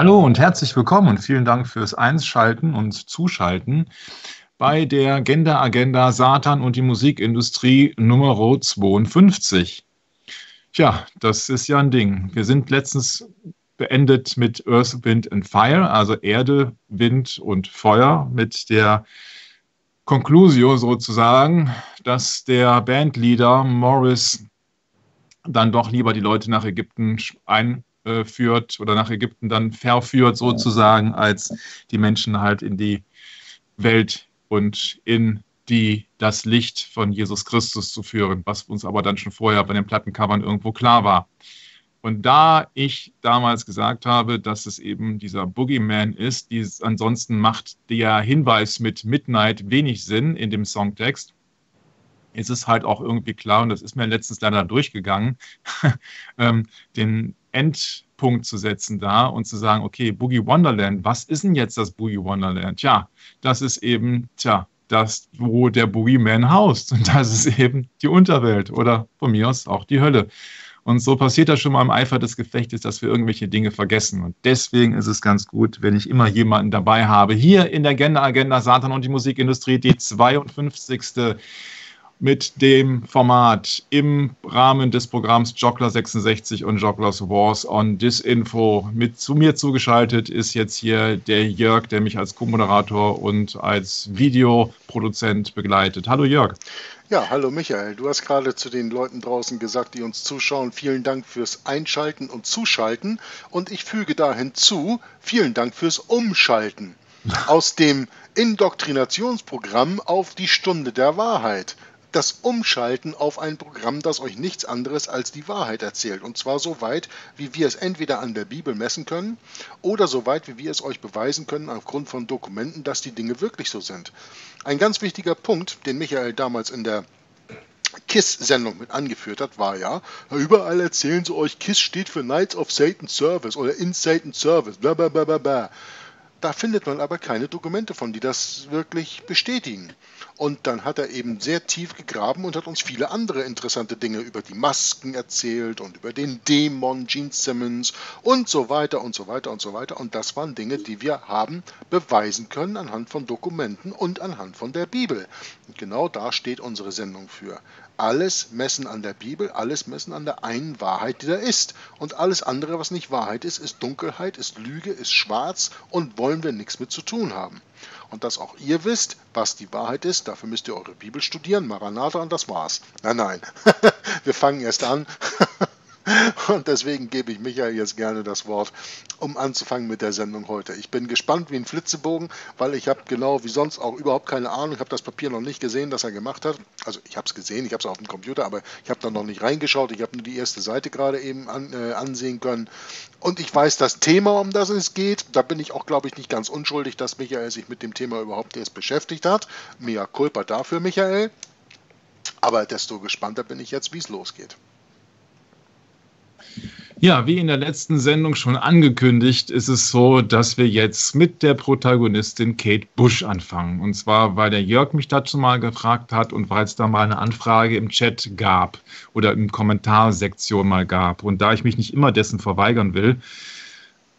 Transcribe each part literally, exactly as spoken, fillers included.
Hallo und herzlich willkommen und vielen Dank fürs Einschalten und Zuschalten bei der Gender Agenda Satan und die Musikindustrie Nummer zweiundfünfzig. Tja, das ist ja ein Ding. Wir sind letztens beendet mit Earth, Wind and Fire, also Erde, Wind und Feuer, mit der Conclusio sozusagen, dass der Bandleader Morris dann doch lieber die Leute nach Ägypten ein führt oder nach Ägypten dann verführt sozusagen, als die Menschen halt in die Welt und in die das Licht von Jesus Christus zu führen, was uns aber dann schon vorher bei den Plattencovern irgendwo klar war. Und da ich damals gesagt habe, dass es eben dieser Boogeyman ist, dies, ansonsten macht der Hinweis mit Midnight wenig Sinn in dem Songtext, ist es halt auch irgendwie klar, und das ist mir letztens leider durchgegangen, den Endpunkt zu setzen da und zu sagen, okay, Boogie Wonderland, was ist denn jetzt das Boogie Wonderland? Tja, das ist eben, tja, das, wo der Boogeyman haust. Und das ist eben die Unterwelt oder von mir aus auch die Hölle. Und so passiert das schon mal im Eifer des Gefechtes, dass wir irgendwelche Dinge vergessen. Und deswegen ist es ganz gut, wenn ich immer jemanden dabei habe. Hier in der Gender Agenda Satan und die Musikindustrie, die zweiundfünfzigste mit dem Format im Rahmen des Programms Jockler sechsundsechzig und Jocklers Wars on Disinfo. Mit zu mir zugeschaltet ist jetzt hier der Jörg, der mich als Co-Moderator und als Videoproduzent begleitet. Hallo Jörg. Ja, hallo Michael. Du hast gerade zu den Leuten draußen gesagt, die uns zuschauen, vielen Dank fürs Einschalten und Zuschalten. Und ich füge da hinzu, vielen Dank fürs Umschalten aus dem Indoktrinationsprogramm auf die Stunde der Wahrheit. Das Umschalten auf ein Programm, das euch nichts anderes als die Wahrheit erzählt. Und zwar so weit, wie wir es entweder an der Bibel messen können oder so weit, wie wir es euch beweisen können aufgrund von Dokumenten, dass die Dinge wirklich so sind. Ein ganz wichtiger Punkt, den Michael damals in der KISS-Sendung mit angeführt hat, war ja, überall erzählen sie euch, KISS steht für Knights of Satan's Service oder in Satan's Service, bla bla bla bla bla. Da findet man aber keine Dokumente von, die das wirklich bestätigen. Und dann hat er eben sehr tief gegraben und hat uns viele andere interessante Dinge über die Masken erzählt und über den Dämon Gene Simmons und so weiter und so weiter und so weiter. Und das waren Dinge, die wir haben beweisen können anhand von Dokumenten und anhand von der Bibel. Und genau da steht unsere Sendung für. Alles messen an der Bibel, alles messen an der einen Wahrheit, die da ist. Und alles andere, was nicht Wahrheit ist, ist Dunkelheit, ist Lüge, ist schwarz und wollen wir nichts mit zu tun haben. Und dass auch ihr wisst, was die Wahrheit ist, dafür müsst ihr eure Bibel studieren, Maranatha, und das war's. Nein, nein, wir fangen erst an. Und deswegen gebe ich Michael jetzt gerne das Wort, um anzufangen mit der Sendung heute. Ich bin gespannt wie ein Flitzebogen, weil ich habe genau wie sonst auch überhaupt keine Ahnung. Ich habe das Papier noch nicht gesehen, das er gemacht hat. Also ich habe es gesehen, ich habe es auf dem Computer, aber ich habe da noch nicht reingeschaut. Ich habe nur die erste Seite gerade eben an, äh, ansehen können. Und ich weiß das Thema, um das es geht. Da bin ich auch, glaube ich, nicht ganz unschuldig, dass Michael sich mit dem Thema überhaupt erst beschäftigt hat. Mea culpa dafür, Michael. Aber desto gespannter bin ich jetzt, wie es losgeht. Ja, wie in der letzten Sendung schon angekündigt, ist es so, dass wir jetzt mit der Protagonistin Kate Bush anfangen. Und zwar, weil der Jörg mich dazu mal gefragt hat und weil es da mal eine Anfrage im Chat gab oder im Kommentarsektion mal gab. Und da ich mich nicht immer dessen verweigern will,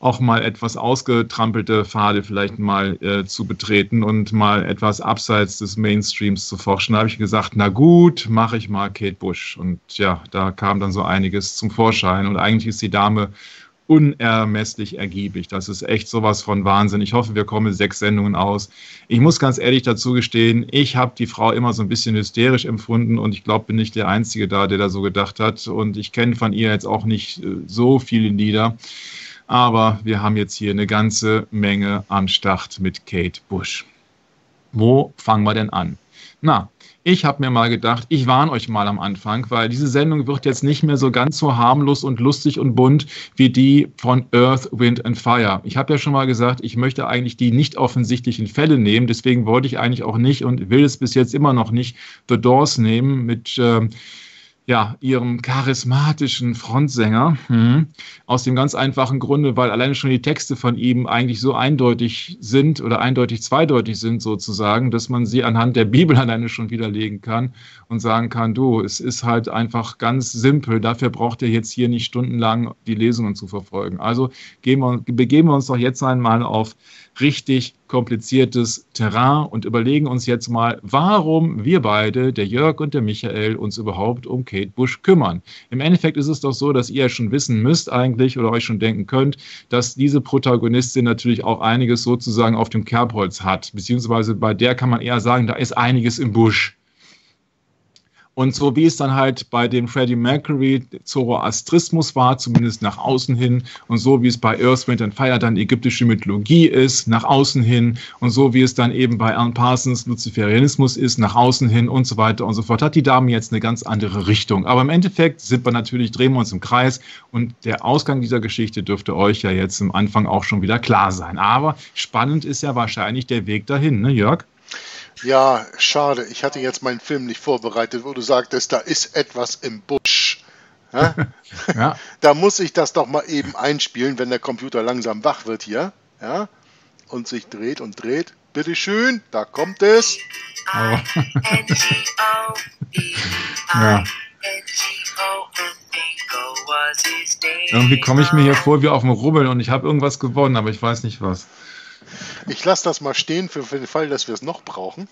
auch mal etwas ausgetrampelte Pfade vielleicht mal äh, zu betreten und mal etwas abseits des Mainstreams zu forschen. Da habe ich gesagt, na gut, mache ich mal Kate Bush. Und ja, da kam dann so einiges zum Vorschein. Und eigentlich ist die Dame unermesslich ergiebig. Das ist echt sowas von Wahnsinn. Ich hoffe, wir kommen sechs Sendungen aus. Ich muss ganz ehrlich dazu gestehen, ich habe die Frau immer so ein bisschen hysterisch empfunden und ich glaube, bin nicht der Einzige da, der da so gedacht hat. Und ich kenne von ihr jetzt auch nicht äh, so viele Lieder. Aber wir haben jetzt hier eine ganze Menge am Start mit Kate Bush. Wo fangen wir denn an? Na, ich habe mir mal gedacht, ich warne euch mal am Anfang, weil diese Sendung wird jetzt nicht mehr so ganz so harmlos und lustig und bunt wie die von Earth, Wind and Fire. Ich habe ja schon mal gesagt, ich möchte eigentlich die nicht offensichtlichen Fälle nehmen, deswegen wollte ich eigentlich auch nicht und will es bis jetzt immer noch nicht The Doors nehmen mit... Ähm, ja, ihrem charismatischen Frontsänger. Mhm. Aus dem ganz einfachen Grunde, weil alleine schon die Texte von ihm eigentlich so eindeutig sind oder eindeutig zweideutig sind sozusagen, dass man sie anhand der Bibel alleine schon widerlegen kann und sagen kann, du, es ist halt einfach ganz simpel. Dafür braucht ihr jetzt hier nicht stundenlang die Lesungen zu verfolgen. Also gehen wir, begeben wir uns doch jetzt einmal auf richtig kompliziertes Terrain und überlegen uns jetzt mal, warum wir beide, der Jörg und der Michael, uns überhaupt um Kate Bush kümmern. Im Endeffekt ist es doch so, dass ihr schon wissen müsst eigentlich oder euch schon denken könnt, dass diese Protagonistin natürlich auch einiges sozusagen auf dem Kerbholz hat, beziehungsweise bei der kann man eher sagen, da ist einiges im Busch. Und so wie es dann halt bei dem Freddie Mercury Zoroastrismus war, zumindest nach außen hin, und so wie es bei Earth, Wind and Fire dann ägyptische Mythologie ist, nach außen hin, und so wie es dann eben bei Alan Parsons Luziferianismus ist, nach außen hin und so weiter und so fort, hat die Dame jetzt eine ganz andere Richtung. Aber im Endeffekt sind wir natürlich, drehen wir uns im Kreis, und der Ausgang dieser Geschichte dürfte euch ja jetzt am Anfang auch schon wieder klar sein. Aber spannend ist ja wahrscheinlich der Weg dahin, ne Jörg? Ja, schade. Ich hatte jetzt meinen Film nicht vorbereitet, wo du sagtest, da ist etwas im Busch. Ja? Ja. Da muss ich das doch mal eben einspielen, wenn der Computer langsam wach wird hier, ja? Und sich dreht und dreht. Bitteschön, da kommt es. Oh. Ja. Irgendwie komme ich mir hier vor wie auf dem Rubbeln und ich habe irgendwas gewonnen, aber ich weiß nicht was. Ich lasse das mal stehen für, für den Fall, dass wir es noch brauchen.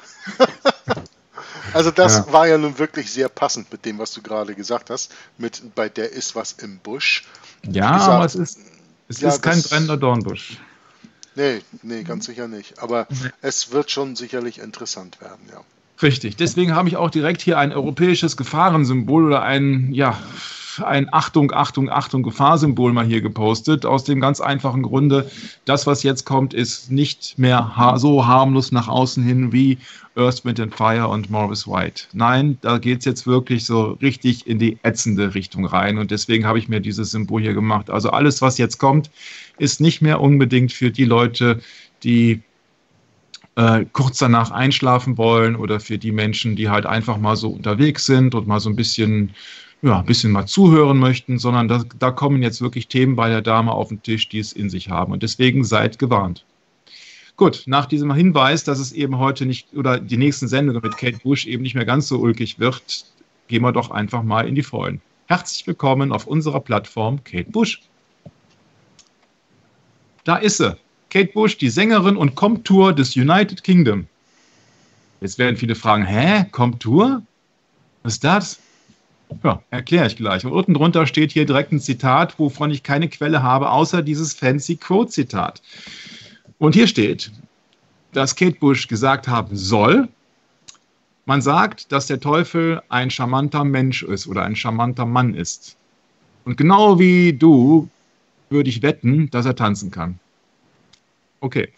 Also das ja. war ja nun wirklich sehr passend mit dem, was du gerade gesagt hast. Mit bei der ist was im Busch. Ja, gesagt, aber es ist, es ja, ist kein das, brennender Dornbusch. Nee, nee, ganz sicher nicht. Aber es wird schon sicherlich interessant werden, ja. Richtig, deswegen habe ich auch direkt hier ein europäisches Gefahrensymbol oder ein, ja, ein Achtung, Achtung, Achtung, Gefahrsymbol mal hier gepostet, aus dem ganz einfachen Grunde, das, was jetzt kommt, ist nicht mehr ha so harmlos nach außen hin wie Earth, Wind and Fire und Morris White. Nein, da geht es jetzt wirklich so richtig in die ätzende Richtung rein und deswegen habe ich mir dieses Symbol hier gemacht. Also alles, was jetzt kommt, ist nicht mehr unbedingt für die Leute, die Äh, kurz danach einschlafen wollen oder für die Menschen, die halt einfach mal so unterwegs sind und mal so ein bisschen, ja, ein bisschen mal zuhören möchten, sondern da, da kommen jetzt wirklich Themen bei der Dame auf den Tisch, die es in sich haben. Und deswegen seid gewarnt. Gut, nach diesem Hinweis, dass es eben heute nicht, oder die nächsten Sendungen mit Kate Bush eben nicht mehr ganz so ulkig wird, gehen wir doch einfach mal in die Vollen. Herzlich willkommen auf unserer Plattform Kate Bush. Da ist sie. Kate Bush, die Sängerin und Komtur des United Kingdom. Jetzt werden viele fragen, hä, Komtur? Was ist das? Ja, erkläre ich gleich. Und unten drunter steht hier direkt ein Zitat, wovon ich keine Quelle habe, außer dieses fancy Quote-Zitat. Und hier steht, dass Kate Bush gesagt haben soll, man sagt, dass der Teufel ein charmanter Mensch ist oder ein charmanter Mann ist. Und genau wie du würde ich wetten, dass er tanzen kann. Okay,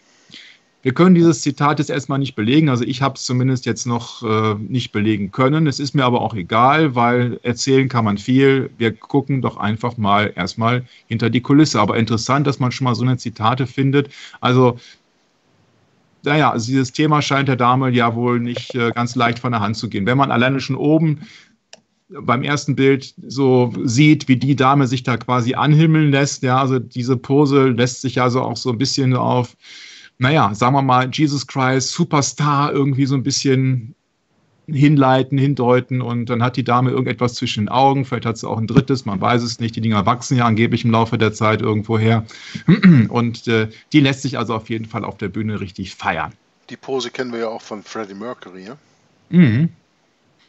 wir können dieses Zitat jetzt erstmal nicht belegen, also ich habe es zumindest jetzt noch äh, nicht belegen können. Es ist mir aber auch egal, weil erzählen kann man viel. Wir gucken doch einfach mal erstmal hinter die Kulisse. Aber interessant, dass man schon mal so eine Zitate findet. Also, naja, also dieses Thema scheint der Dame ja wohl nicht äh, ganz leicht von der Hand zu gehen. Wenn man alleine schon oben beim ersten Bild so sieht, wie die Dame sich da quasi anhimmeln lässt. Ja, also diese Pose lässt sich ja so auch so ein bisschen auf, naja, sagen wir mal, Jesus Christ, Superstar irgendwie so ein bisschen hinleiten, hindeuten und dann hat die Dame irgendetwas zwischen den Augen, vielleicht hat sie auch ein drittes, man weiß es nicht, die Dinger wachsen ja angeblich im Laufe der Zeit irgendwo her und äh, die lässt sich also auf jeden Fall auf der Bühne richtig feiern. Die Pose kennen wir ja auch von Freddie Mercury, ja? Mhm.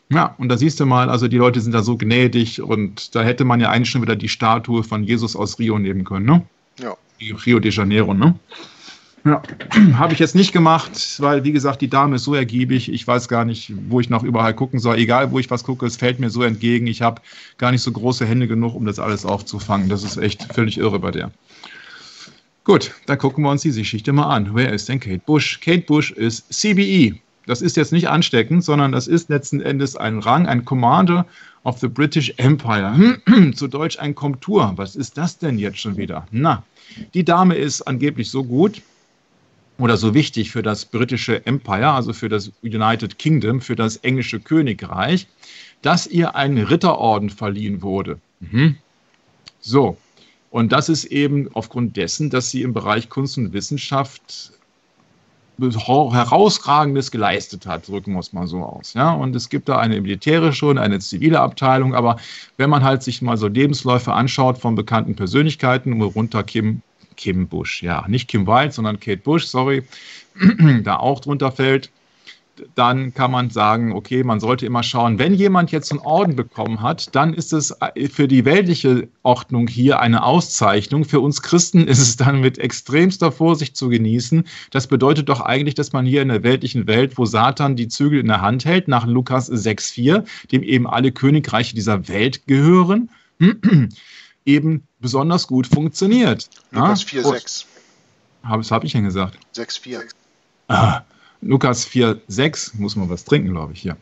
Ja, und da siehst du mal, also die Leute sind da so gnädig und da hätte man ja eigentlich schon wieder die Statue von Jesus aus Rio nehmen können, ne? Ja. Rio de Janeiro, ne? Ja, habe ich jetzt nicht gemacht, weil, wie gesagt, die Dame ist so ergiebig, ich weiß gar nicht, wo ich noch überall gucken soll. Egal, wo ich was gucke, es fällt mir so entgegen, ich habe gar nicht so große Hände genug, um das alles aufzufangen. Das ist echt völlig irre bei der. Gut, dann gucken wir uns diese Geschichte mal an. Wer ist denn Kate Bush? Kate Bush ist C B E. Das ist jetzt nicht ansteckend, sondern das ist letzten Endes ein Rang, ein Commander of the British Empire. Zu Deutsch ein Komtur. Was ist das denn jetzt schon wieder? Na, die Dame ist angeblich so gut oder so wichtig für das britische Empire, also für das United Kingdom, für das englische Königreich, dass ihr ein Ritterorden verliehen wurde. Mhm. So, und das ist eben aufgrund dessen, dass sie im Bereich Kunst und Wissenschaft Herausragendes geleistet hat, drücken wir es mal so aus. Ja? Und es gibt da eine militärische und eine zivile Abteilung, aber wenn man halt sich mal so Lebensläufe anschaut von bekannten Persönlichkeiten, runter Kim, Kim Bush, ja, nicht Kim Wilde, sondern Kate Bush, sorry, da auch drunter fällt, dann kann man sagen, okay, man sollte immer schauen, wenn jemand jetzt einen Orden bekommen hat, dann ist es für die weltliche Ordnung hier eine Auszeichnung. Für uns Christen ist es dann mit extremster Vorsicht zu genießen. Das bedeutet doch eigentlich, dass man hier in der weltlichen Welt, wo Satan die Zügel in der Hand hält, nach Lukas sechs vier, dem eben alle Königreiche dieser Welt gehören, eben besonders gut funktioniert. Lukas vier sechs. Was habe ich denn gesagt? sechs vier. Ah. Lukas vier sechs, muss man was trinken, glaube ich, hier.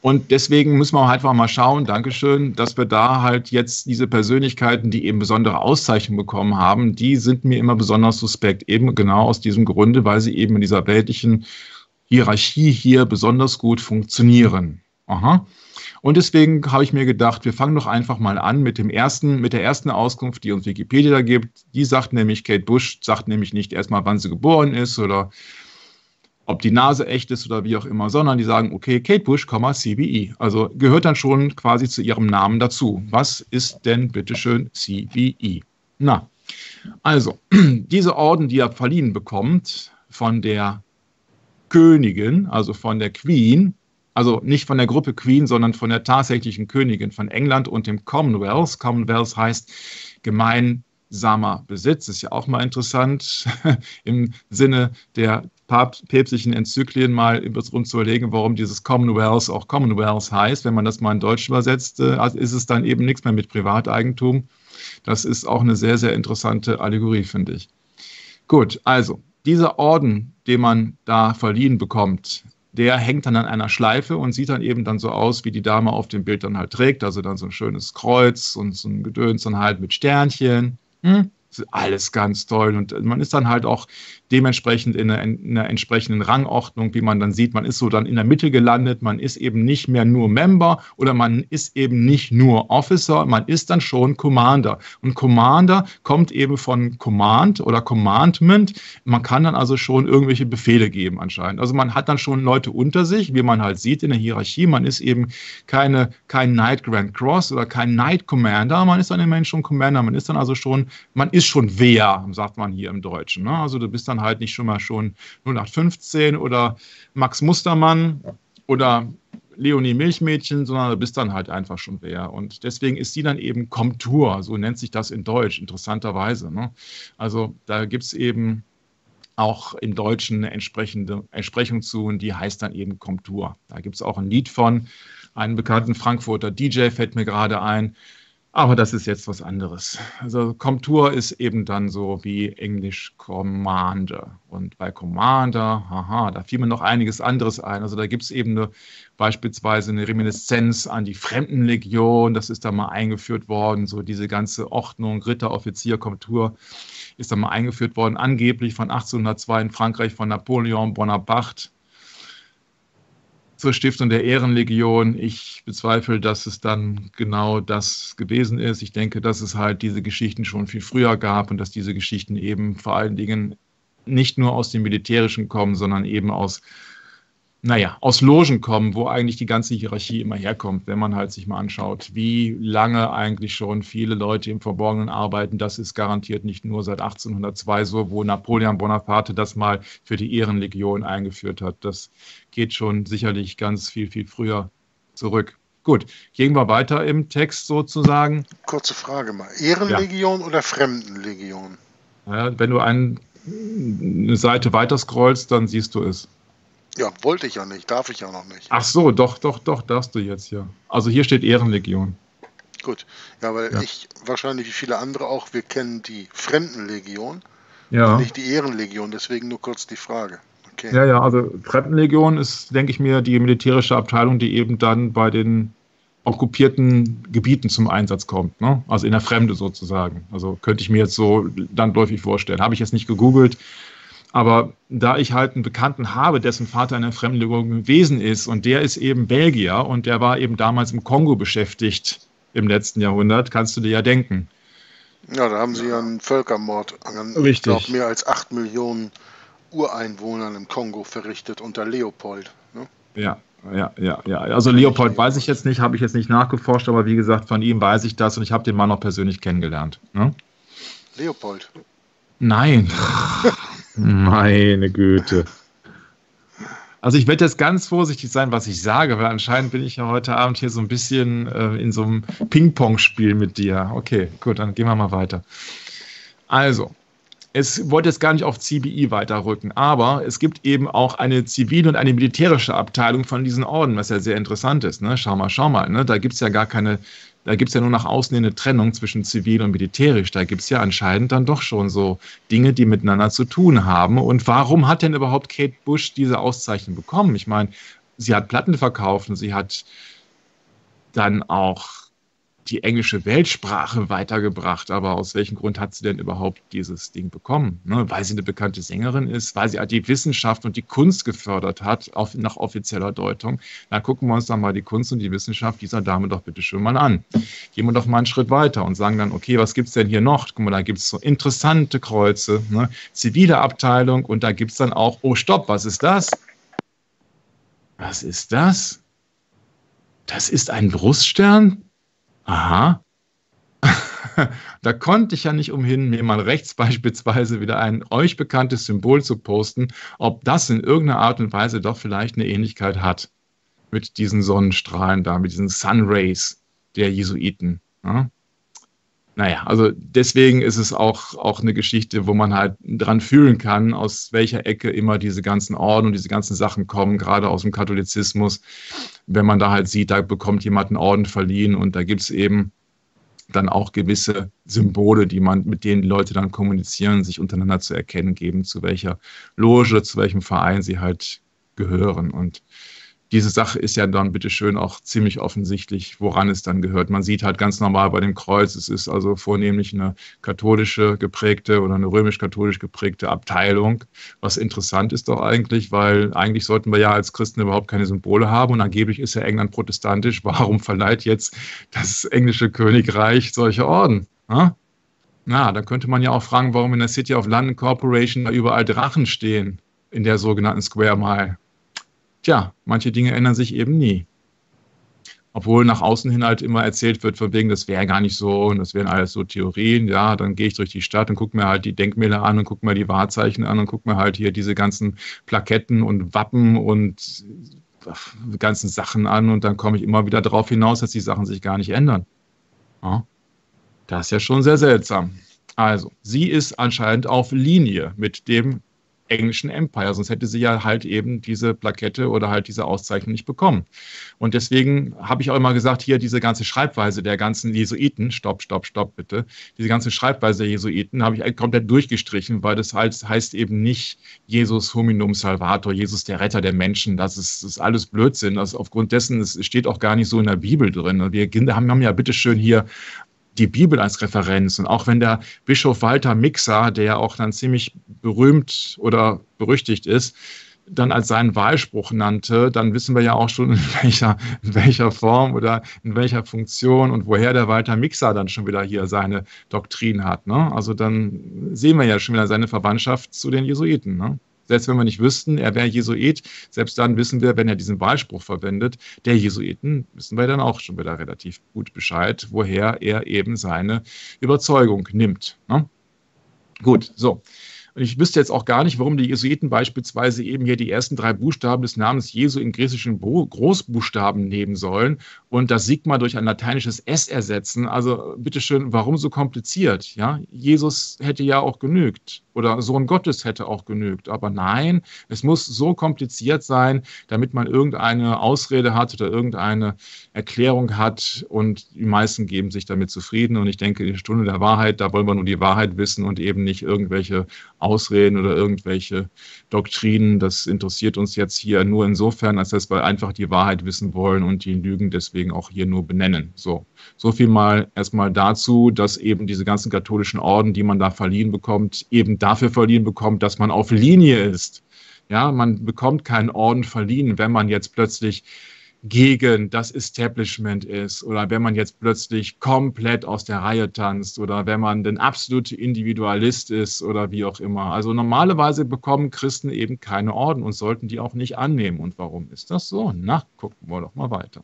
Und deswegen müssen wir halt einfach mal schauen, Dankeschön, dass wir da halt jetzt diese Persönlichkeiten, die eben besondere Auszeichnungen bekommen haben, die sind mir immer besonders suspekt, eben genau aus diesem Grunde, weil sie eben in dieser weltlichen Hierarchie hier besonders gut funktionieren. Aha. Und deswegen habe ich mir gedacht, wir fangen doch einfach mal an mit dem ersten, mit der ersten Auskunft, die uns Wikipedia da gibt. Die sagt nämlich, Kate Bush sagt nämlich nicht erstmal, wann sie geboren ist oder ob die Nase echt ist oder wie auch immer, sondern die sagen, okay, Kate Bush, C B E. Also gehört dann schon quasi zu ihrem Namen dazu. Was ist denn bitteschön C B E? Na, also, diese Orden, die er verliehen bekommt von der Königin, also von der Queen, also nicht von der Gruppe Queen, sondern von der tatsächlichen Königin von England und dem Commonwealth. Commonwealth heißt gemeinsamer Besitz, ist ja auch mal interessant, im Sinne der päpstlichen Enzyklien mal drum zu überlegen, warum dieses Commonwealth auch Commonwealth heißt. Wenn man das mal in Deutsch übersetzt, ist es dann eben nichts mehr mit Privateigentum. Das ist auch eine sehr, sehr interessante Allegorie, finde ich. Gut, also, dieser Orden, den man da verliehen bekommt, der hängt dann an einer Schleife und sieht dann eben dann so aus, wie die Dame auf dem Bild dann halt trägt. Also dann so ein schönes Kreuz und so ein Gedöns dann halt mit Sternchen. Hm? Alles ganz toll und man ist dann halt auch dementsprechend in einer, in einer entsprechenden Rangordnung, wie man dann sieht, man ist so dann in der Mitte gelandet, man ist eben nicht mehr nur Member oder man ist eben nicht nur Officer, man ist dann schon Commander. Und Commander kommt eben von Command oder Commandment, man kann dann also schon irgendwelche Befehle geben anscheinend. Also man hat dann schon Leute unter sich, wie man halt sieht in der Hierarchie, man ist eben keine, kein Knight Grand Cross oder kein Knight Commander, man ist dann immerhin schon Commander, man ist dann also schon, man ist schon Wehr, sagt man hier im Deutschen. Ne? Also du bist dann halt nicht schon mal schon null acht fünfzehn oder Max Mustermann oder Leonie Milchmädchen, sondern du bist dann halt einfach schon Wehr. Und deswegen ist sie dann eben Komtur, so nennt sich das in Deutsch, interessanterweise. Ne? Also da gibt es eben auch im Deutschen eine entsprechende Entsprechung zu und die heißt dann eben Komtur. Da gibt es auch ein Lied von einem bekannten Frankfurter D J, fällt mir gerade ein. Aber das ist jetzt was anderes. Also Komtur ist eben dann so wie Englisch Commander. Und bei Commander, haha, da fiel mir noch einiges anderes ein. Also da gibt es eben eine, beispielsweise eine Reminiszenz an die Fremdenlegion. Das ist da mal eingeführt worden. So diese ganze Ordnung, Ritter, Offizier, Komtur ist da mal eingeführt worden. Angeblich von achtzehnhundertzwei in Frankreich von Napoleon Bonaparte. Zur Stiftung der Ehrenlegion. Ich bezweifle, dass es dann genau das gewesen ist. Ich denke, dass es halt diese Geschichten schon viel früher gab und dass diese Geschichten eben vor allen Dingen nicht nur aus dem Militärischen kommen, sondern eben aus, naja, aus Logen kommen, wo eigentlich die ganze Hierarchie immer herkommt, wenn man halt sich mal anschaut, wie lange eigentlich schon viele Leute im Verborgenen arbeiten. Das ist garantiert nicht nur seit achtzehnhundertzwei so, wo Napoleon Bonaparte das mal für die Ehrenlegion eingeführt hat. Das geht schon sicherlich ganz viel, viel früher zurück. Gut, gehen wir weiter im Text sozusagen. Kurze Frage mal. Ehrenlegion ja. Oder Fremdenlegion? Ja, wenn du einen, eine Seite weiter scrollst, dann siehst du es. Ja, wollte ich ja nicht, darf ich ja noch nicht. Ach so, doch, doch, doch, darfst du jetzt, ja. Also hier steht Ehrenlegion. Gut, ja, weil ja. Ich, wahrscheinlich wie viele andere auch, wir kennen die Fremdenlegion, ja. Und nicht die Ehrenlegion, deswegen nur kurz die Frage. Okay. Ja, ja, also Fremdenlegion ist, denke ich mir, die militärische Abteilung, die eben dann bei den okkupierten Gebieten zum Einsatz kommt, ne? Also in der Fremde sozusagen. Also könnte ich mir jetzt so landläufig vorstellen. Habe ich jetzt nicht gegoogelt. Aber da ich halt einen Bekannten habe, dessen Vater in der Fremdenlegung gewesen ist und der ist eben Belgier und der war eben damals im Kongo beschäftigt im letzten Jahrhundert, kannst du dir ja denken. Ja, da haben sie ja einen Völkermord an, ich glaube, mehr als acht Millionen Ureinwohnern im Kongo verrichtet unter Leopold. Ne? Ja, ja, ja, ja. Also Leopold weiß ich jetzt nicht, habe ich jetzt nicht nachgeforscht, aber wie gesagt, von ihm weiß ich das und ich habe den Mann auch persönlich kennengelernt. Ne? Leopold? Nein. Meine Güte. Also ich werde jetzt ganz vorsichtig sein, was ich sage, weil anscheinend bin ich ja heute Abend hier so ein bisschen äh, in so einem Ping-Pong-Spiel mit dir. Okay, gut, dann gehen wir mal weiter. Also, es wollte jetzt gar nicht auf C B I weiterrücken, aber es gibt eben auch eine zivile und eine militärische Abteilung von diesen Orden, was ja sehr interessant ist. Ne? Schau mal, schau mal, ne? Da gibt es ja gar keine, da gibt es ja nur nach außen eine Trennung zwischen zivil und militärisch. Da gibt es ja anscheinend dann doch schon so Dinge, die miteinander zu tun haben. Und warum hat denn überhaupt Kate Bush diese Auszeichnung bekommen? Ich meine, sie hat Platten verkauft und sie hat dann auch die englische Weltsprache weitergebracht. Aber aus welchem Grund hat sie denn überhaupt dieses Ding bekommen? Ne? Weil sie eine bekannte Sängerin ist, weil sie die Wissenschaft und die Kunst gefördert hat, auf, nach offizieller Deutung. Dann gucken wir uns dann mal die Kunst und die Wissenschaft dieser Dame doch bitte schön mal an. Gehen wir doch mal einen Schritt weiter und sagen dann, okay, was gibt es denn hier noch? Guck mal, da gibt es so interessante Kreuze, ne? Zivile Abteilung und da gibt es dann auch, oh stopp, was ist das? Was ist das? Das ist ein Bruststern? Aha, da konnte ich ja nicht umhin, mir mal rechts beispielsweise wieder ein euch bekanntes Symbol zu posten, ob das in irgendeiner Art und Weise doch vielleicht eine Ähnlichkeit hat mit diesen Sonnenstrahlen da, mit diesen Sunrays der Jesuiten. Ja? Naja, also deswegen ist es auch, auch eine Geschichte, wo man halt dran fühlen kann, aus welcher Ecke immer diese ganzen Orden und diese ganzen Sachen kommen, gerade aus dem Katholizismus. Wenn man da halt sieht, da bekommt jemand einen Orden verliehen und da gibt es eben dann auch gewisse Symbole, die man, mit denen die Leute dann kommunizieren, sich untereinander zu erkennen geben, zu welcher Loge, zu welchem Verein sie halt gehören. Und diese Sache ist ja dann bitteschön auch ziemlich offensichtlich, woran es dann gehört. Man sieht halt ganz normal bei dem Kreuz, es ist also vornehmlich eine katholische geprägte oder eine römisch-katholisch geprägte Abteilung. Was interessant ist doch eigentlich, weil eigentlich sollten wir ja als Christen überhaupt keine Symbole haben und angeblich ist ja England protestantisch. Warum verleiht jetzt das englische Königreich solche Orden? Ha? Na, dann könnte man ja auch fragen, warum in der City of London Corporation da überall Drachen stehen, in der sogenannten Square Mile. Tja, manche Dinge ändern sich eben nie. Obwohl nach außen hin halt immer erzählt wird, von wegen, das wäre gar nicht so und das wären alles so Theorien. Ja, dann gehe ich durch die Stadt und gucke mir halt die Denkmäler an und gucke mir die Wahrzeichen an und gucke mir halt hier diese ganzen Plaketten und Wappen und ganzen Sachen an und dann komme ich immer wieder darauf hinaus, dass die Sachen sich gar nicht ändern. Ja, das ist ja schon sehr seltsam. Also, sie ist anscheinend auf Linie mit dem englischen Empire, sonst hätte sie ja halt eben diese Plakette oder halt diese Auszeichnung nicht bekommen. Und deswegen habe ich auch immer gesagt, hier diese ganze Schreibweise der ganzen Jesuiten, stopp, stopp, stopp bitte, diese ganze Schreibweise der Jesuiten habe ich komplett durchgestrichen, weil das halt heißt eben nicht Jesus hominum salvator, Jesus der Retter der Menschen, das ist, das ist alles Blödsinn, das aufgrund dessen, es steht auch gar nicht so in der Bibel drin. Wir haben ja bitteschön hier die Bibel als Referenz. Und auch wenn der Bischof Walter Mixer, der ja auch dann ziemlich berühmt oder berüchtigt ist, dann als seinen Wahlspruch nannte, dann wissen wir ja auch schon, in welcher, in welcher Form oder in welcher Funktion und woher der Walter Mixer dann schon wieder hier seine Doktrin hat. Ne? Also dann sehen wir ja schon wieder seine Verwandtschaft zu den Jesuiten. Ne? Selbst wenn wir nicht wüssten, er wäre Jesuit, selbst dann wissen wir, wenn er diesen Wahlspruch verwendet, der Jesuiten, wissen wir dann auch schon wieder relativ gut Bescheid, woher er eben seine Überzeugung nimmt. Ne? Gut, so. Und ich wüsste jetzt auch gar nicht, warum die Jesuiten beispielsweise eben hier die ersten drei Buchstaben des Namens Jesu in griechischen Großbuchstaben nehmen sollen und das Sigma durch ein lateinisches S ersetzen. Also bitteschön, warum so kompliziert? Ja? Jesus hätte ja auch genügt oder Sohn Gottes hätte auch genügt. Aber nein, es muss so kompliziert sein, damit man irgendeine Ausrede hat oder irgendeine Erklärung hat und die meisten geben sich damit zufrieden. Und ich denke, die Stunde der Wahrheit, da wollen wir nur die Wahrheit wissen und eben nicht irgendwelche Ausreden oder irgendwelche Doktrinen. Das interessiert uns jetzt hier nur insofern, als dass wir einfach die Wahrheit wissen wollen und die Lügen deswegen auch hier nur benennen. So, so viel mal erstmal dazu, dass eben diese ganzen katholischen Orden, die man da verliehen bekommt, eben dafür verliehen bekommt, dass man auf Linie ist. Ja, man bekommt keinen Orden verliehen, wenn man jetzt plötzlich gegen das Establishment ist oder wenn man jetzt plötzlich komplett aus der Reihe tanzt oder wenn man ein absoluter Individualist ist oder wie auch immer. Also normalerweise bekommen Christen eben keine Orden und sollten die auch nicht annehmen. Und warum ist das so? Na, gucken wir doch mal weiter.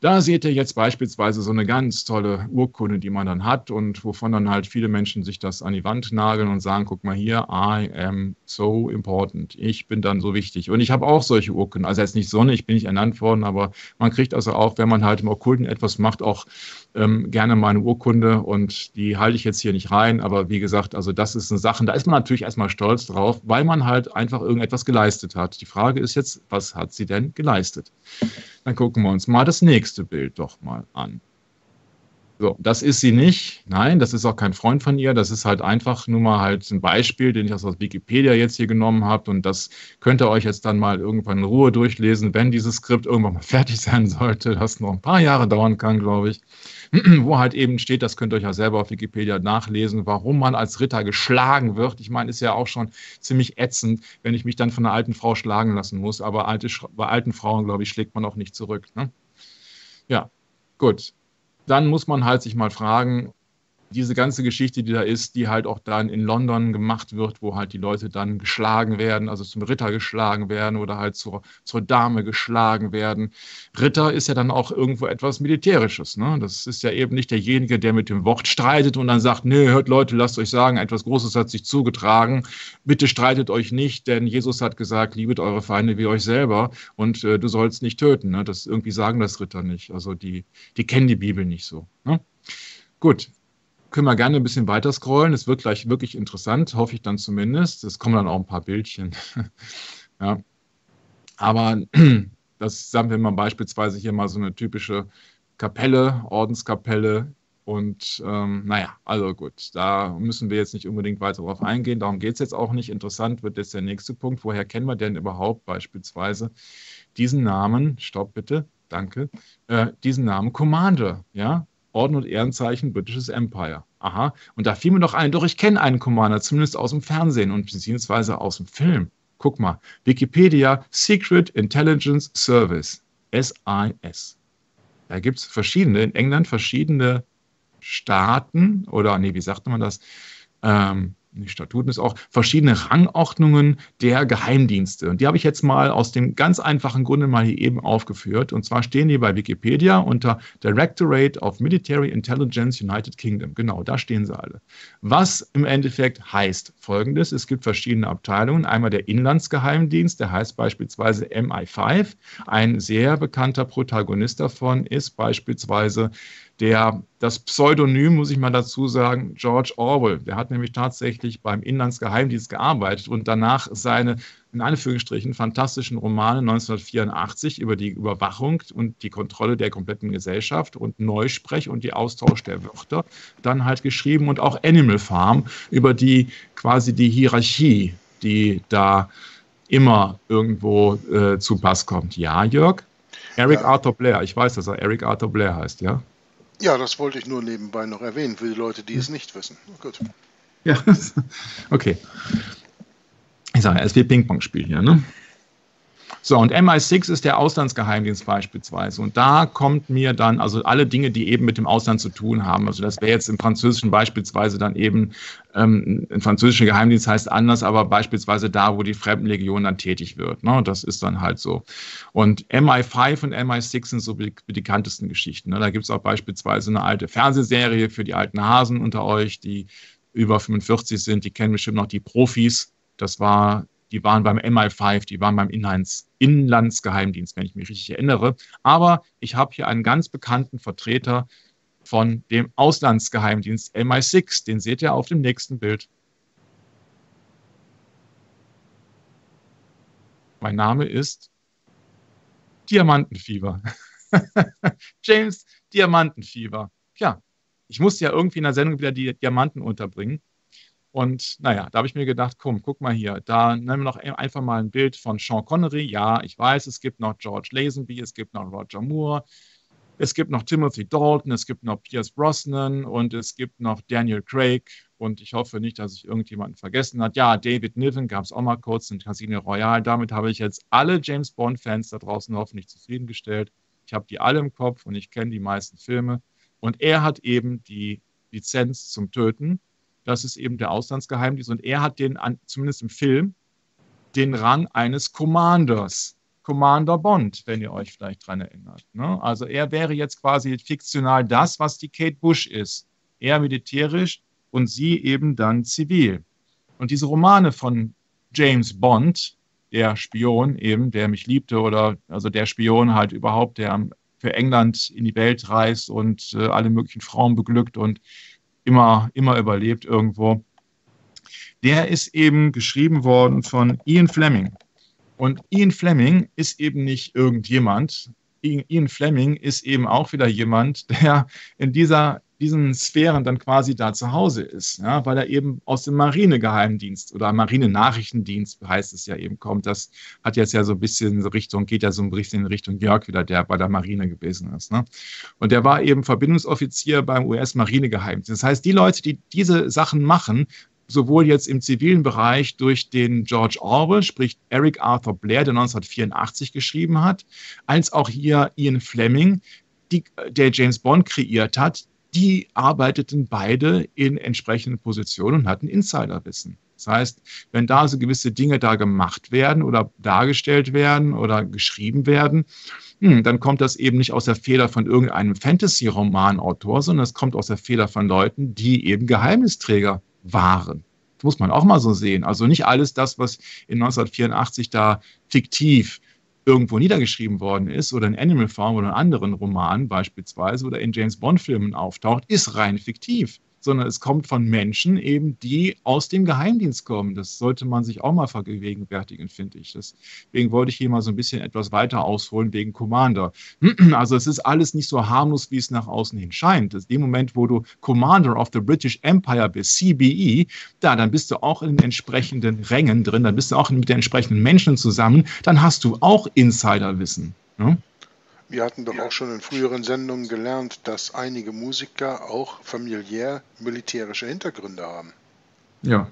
Da seht ihr jetzt beispielsweise so eine ganz tolle Urkunde, die man dann hat und wovon dann halt viele Menschen sich das an die Wand nageln und sagen, guck mal hier, I am so important, ich bin dann so wichtig. Und ich habe auch solche Urkunden, also jetzt nicht so, ich bin nicht ernannt worden, aber man kriegt also auch, wenn man halt im Okkulten etwas macht, auch ähm, gerne mal eine Urkunde und die halte ich jetzt hier nicht rein, aber wie gesagt, also das ist eine Sache, da ist man natürlich erstmal stolz drauf, weil man halt einfach irgendetwas geleistet hat. Die Frage ist jetzt, was hat sie denn geleistet? Dann gucken wir uns mal das nächste Bild doch mal an. So, das ist sie nicht. Nein, das ist auch kein Freund von ihr. Das ist halt einfach nur mal halt ein Beispiel, den ich aus Wikipedia jetzt hier genommen habe. Und das könnt ihr euch jetzt dann mal irgendwann in Ruhe durchlesen, wenn dieses Skript irgendwann mal fertig sein sollte, das noch ein paar Jahre dauern kann, glaube ich. Wo halt eben steht, das könnt ihr euch ja selber auf Wikipedia nachlesen, warum man als Ritter geschlagen wird. Ich meine, ist ja auch schon ziemlich ätzend, wenn ich mich dann von einer alten Frau schlagen lassen muss. Aber alte, bei alten Frauen, glaube ich, schlägt man auch nicht zurück. Ne? Ja, gut. Dann muss man halt sich mal fragen, diese ganze Geschichte, die da ist, die halt auch dann in London gemacht wird, wo halt die Leute dann geschlagen werden, also zum Ritter geschlagen werden oder halt zur, zur Dame geschlagen werden. Ritter ist ja dann auch irgendwo etwas Militärisches. Ne? Das ist ja eben nicht derjenige, der mit dem Wort streitet und dann sagt, nö, hört Leute, lasst euch sagen, etwas Großes hat sich zugetragen, bitte streitet euch nicht, denn Jesus hat gesagt, liebet eure Feinde wie euch selber und äh, du sollst nicht töten. Ne? Das irgendwie sagen das Ritter nicht, also die, die kennen die Bibel nicht so. Ne? Gut. Können wir gerne ein bisschen weiter scrollen. Es wird gleich wirklich interessant, hoffe ich dann zumindest. Es kommen dann auch ein paar Bildchen. Ja. Aber das sagen wir mal beispielsweise hier mal so eine typische Kapelle, Ordenskapelle. Und ähm, naja, also gut, da müssen wir jetzt nicht unbedingt weiter drauf eingehen. Darum geht es jetzt auch nicht. Interessant wird jetzt der nächste Punkt. Woher kennen wir denn überhaupt beispielsweise diesen Namen? Stopp bitte, danke. Äh, diesen Namen Commander, ja? Orden und Ehrenzeichen, britisches Empire. Aha, und da fiel mir noch ein, doch ich kenne einen Commander, zumindest aus dem Fernsehen und beziehungsweise aus dem Film. Guck mal, Wikipedia, Secret Intelligence Service, S I S. Da gibt es verschiedene, in England verschiedene Staaten, oder nee, wie sagt man das, ähm, die Statuten ist auch, verschiedene Rangordnungen der Geheimdienste. Und die habe ich jetzt mal aus dem ganz einfachen Grunde mal hier eben aufgeführt. Und zwar stehen die bei Wikipedia unter Directorate of Military Intelligence United Kingdom. Genau, da stehen sie alle. Was im Endeffekt heißt Folgendes. Es gibt verschiedene Abteilungen. Einmal der Inlandsgeheimdienst, der heißt beispielsweise M I fünf. Ein sehr bekannter Protagonist davon ist beispielsweise der, das Pseudonym, muss ich mal dazu sagen, George Orwell. Der hat nämlich tatsächlich beim Inlandsgeheimdienst gearbeitet und danach seine, in Anführungsstrichen, fantastischen Romane neunzehnhundertvierundachtzig über die Überwachung und die Kontrolle der kompletten Gesellschaft und Neusprech und die Austausch der Wörter dann halt geschrieben und auch Animal Farm über die quasi die Hierarchie, die da immer irgendwo äh, zu Pass kommt. Ja, Jörg? Eric ja. Arthur Blair. Ich weiß, dass er Eric Arthur Blair heißt, ja? Ja, das wollte ich nur nebenbei noch erwähnen, für die Leute, die es nicht wissen. Gut. Ja, okay. Ich sage, es wird Ping-Pong-Spiel hier, ne? So, und M I sechs ist der Auslandsgeheimdienst beispielsweise. Und da kommt mir dann, also alle Dinge, die eben mit dem Ausland zu tun haben, also das wäre jetzt im Französischen beispielsweise dann eben, ähm, im französischen Geheimdienst heißt anders, aber beispielsweise da, wo die Fremdenlegion dann tätig wird. Ne? Das ist dann halt so. Und M I fünf und M I sechs sind so die bekanntesten Geschichten. Ne? Da gibt es auch beispielsweise eine alte Fernsehserie für die alten Hasen unter euch, die über fünfundvierzig sind, die kennen bestimmt noch die Profis. Das war... Die waren beim M I fünf, die waren beim Inlands, Inlandsgeheimdienst, wenn ich mich richtig erinnere. Aber ich habe hier einen ganz bekannten Vertreter von dem Auslandsgeheimdienst M I sechs. Den seht ihr auf dem nächsten Bild. Mein Name ist Diamantenfieber. James Diamantenfieber. Tja, ich musste ja irgendwie in der Sendung wieder die Diamanten unterbringen. Und naja, da habe ich mir gedacht, komm, guck mal hier, da nehmen wir noch einfach mal ein Bild von Sean Connery. Ja, ich weiß, es gibt noch George Lazenby, es gibt noch Roger Moore, es gibt noch Timothy Dalton, es gibt noch Pierce Brosnan und es gibt noch Daniel Craig. Und ich hoffe nicht, dass ich irgendjemanden vergessen habe. Ja, David Niven gab es auch mal kurz in Casino Royale. Damit habe ich jetzt alle James-Bond-Fans da draußen hoffentlich zufriedengestellt. Ich habe die alle im Kopf und ich kenne die meisten Filme. Und er hat eben die Lizenz zum Töten. Das ist eben der Auslandsgeheimdienst. Und er hat den, zumindest im Film, den Rang eines Commanders. Commander Bond, wenn ihr euch vielleicht daran erinnert. Ne? Also er wäre jetzt quasi fiktional das, was die Kate Bush ist. Er militärisch und sie eben dann zivil. Und diese Romane von James Bond, der Spion eben, der mich liebte, oder also der Spion halt überhaupt, der für England in die Welt reist und äh, alle möglichen Frauen beglückt und Immer, immer überlebt irgendwo. Der ist eben geschrieben worden von Ian Fleming. Und Ian Fleming ist eben nicht irgendjemand. Ian Fleming ist eben auch wieder jemand, der in dieser, diesen Sphären dann quasi da zu Hause ist, ja, weil er eben aus dem Marinegeheimdienst oder Marinenachrichtendienst, heißt es ja eben, kommt. Das hat jetzt ja so ein bisschen so Richtung, geht ja so ein bisschen in Richtung Jörg wieder, der bei der Marine gewesen ist. Ne? Und der war eben Verbindungsoffizier beim U S-Marinegeheimdienst. Das heißt, die Leute, die diese Sachen machen, sowohl jetzt im zivilen Bereich durch den George Orwell, sprich Eric Arthur Blair, der neunzehnhundertvierundachtzig geschrieben hat, als auch hier Ian Fleming, die, der James Bond kreiert hat, die arbeiteten beide in entsprechenden Positionen und hatten Insiderwissen. Das heißt, wenn da so gewisse Dinge da gemacht werden oder dargestellt werden oder geschrieben werden, dann kommt das eben nicht aus der Feder von irgendeinem Fantasy-Romanautor, sondern es kommt aus der Feder von Leuten, die eben Geheimnisträger waren. Das muss man auch mal so sehen. Also nicht alles das, was in neunzehnhundertvierundachtzig da fiktiv irgendwo niedergeschrieben worden ist oder in Animal Farm oder in anderen Romanen beispielsweise oder in James-Bond-Filmen auftaucht, ist rein fiktiv, sondern es kommt von Menschen eben, die aus dem Geheimdienst kommen. Das sollte man sich auch mal vergegenwärtigen, finde ich. Deswegen wollte ich hier mal so ein bisschen etwas weiter ausholen wegen Commander. Also es ist alles nicht so harmlos, wie es nach außen hin scheint. In dem Moment, wo du Commander of the British Empire bist, C B E, da, dann bist du auch in den entsprechenden Rängen drin, dann bist du auch mit den entsprechenden Menschen zusammen, dann hast du auch Insiderwissen, ne? Wir hatten doch auch schon in früheren Sendungen gelernt, dass einige Musiker auch familiär militärische Hintergründe haben. Ja.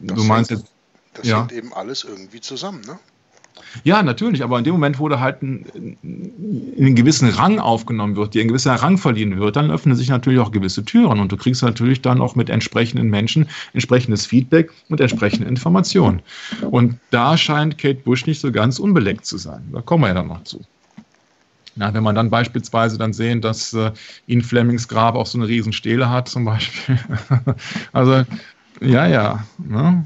Das du meinst hängt, jetzt, das ja. hängt eben alles irgendwie zusammen, ne? Ja, natürlich, aber in dem Moment, wo du halt einen, einen gewissen Rang aufgenommen wird, dir ein gewisser Rang verliehen wird, dann öffnen sich natürlich auch gewisse Türen und du kriegst natürlich dann auch mit entsprechenden Menschen entsprechendes Feedback und entsprechende Informationen. Und da scheint Kate Bush nicht so ganz unbeleckt zu sein. Da kommen wir ja dann noch zu. Na, wenn man dann beispielsweise dann sehen, dass äh, Ian Flemings Grab auch so eine riesen Stele hat zum Beispiel. Also, ja, ja, ne?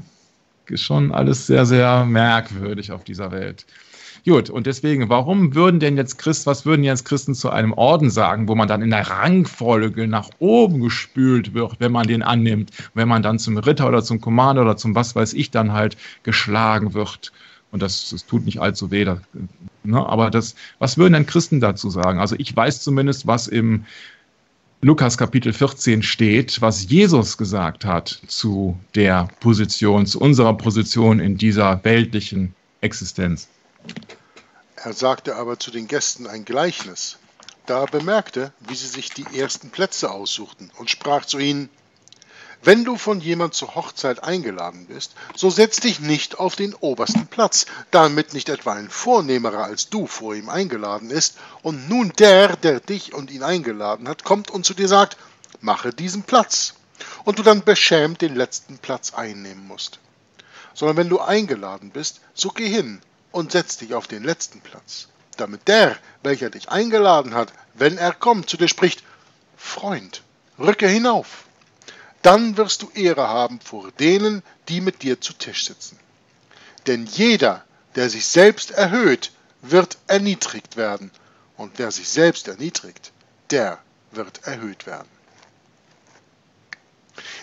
Ist schon alles sehr, sehr merkwürdig auf dieser Welt. Gut, und deswegen, warum würden denn jetzt Christ, was würden jetzt Christen zu einem Orden sagen, wo man dann in der Rangfolge nach oben gespült wird, wenn man den annimmt, wenn man dann zum Ritter oder zum Commander oder zum was weiß ich dann halt geschlagen wird? Und das, das tut nicht allzu weh. Das, ne? Aber das, was würden denn Christen dazu sagen? Also ich weiß zumindest, was im Lukas Kapitel vierzehn steht, was Jesus gesagt hat zu der Position, zu unserer Position in dieser weltlichen Existenz. Er sagte aber zu den Gästen ein Gleichnis. Da er bemerkte, wie sie sich die ersten Plätze aussuchten und sprach zu ihnen: Wenn du von jemand zur Hochzeit eingeladen bist, so setz dich nicht auf den obersten Platz, damit nicht etwa ein Vornehmerer als du vor ihm eingeladen ist, und nun der, der dich und ihn eingeladen hat, kommt und zu dir sagt, mache diesen Platz, und du dann beschämt den letzten Platz einnehmen musst. Sondern wenn du eingeladen bist, so geh hin und setz dich auf den letzten Platz, damit der, welcher dich eingeladen hat, wenn er kommt, zu dir spricht, Freund, rücke hinauf. Dann wirst du Ehre haben vor denen, die mit dir zu Tisch sitzen. Denn jeder, der sich selbst erhöht, wird erniedrigt werden. Und wer sich selbst erniedrigt, der wird erhöht werden.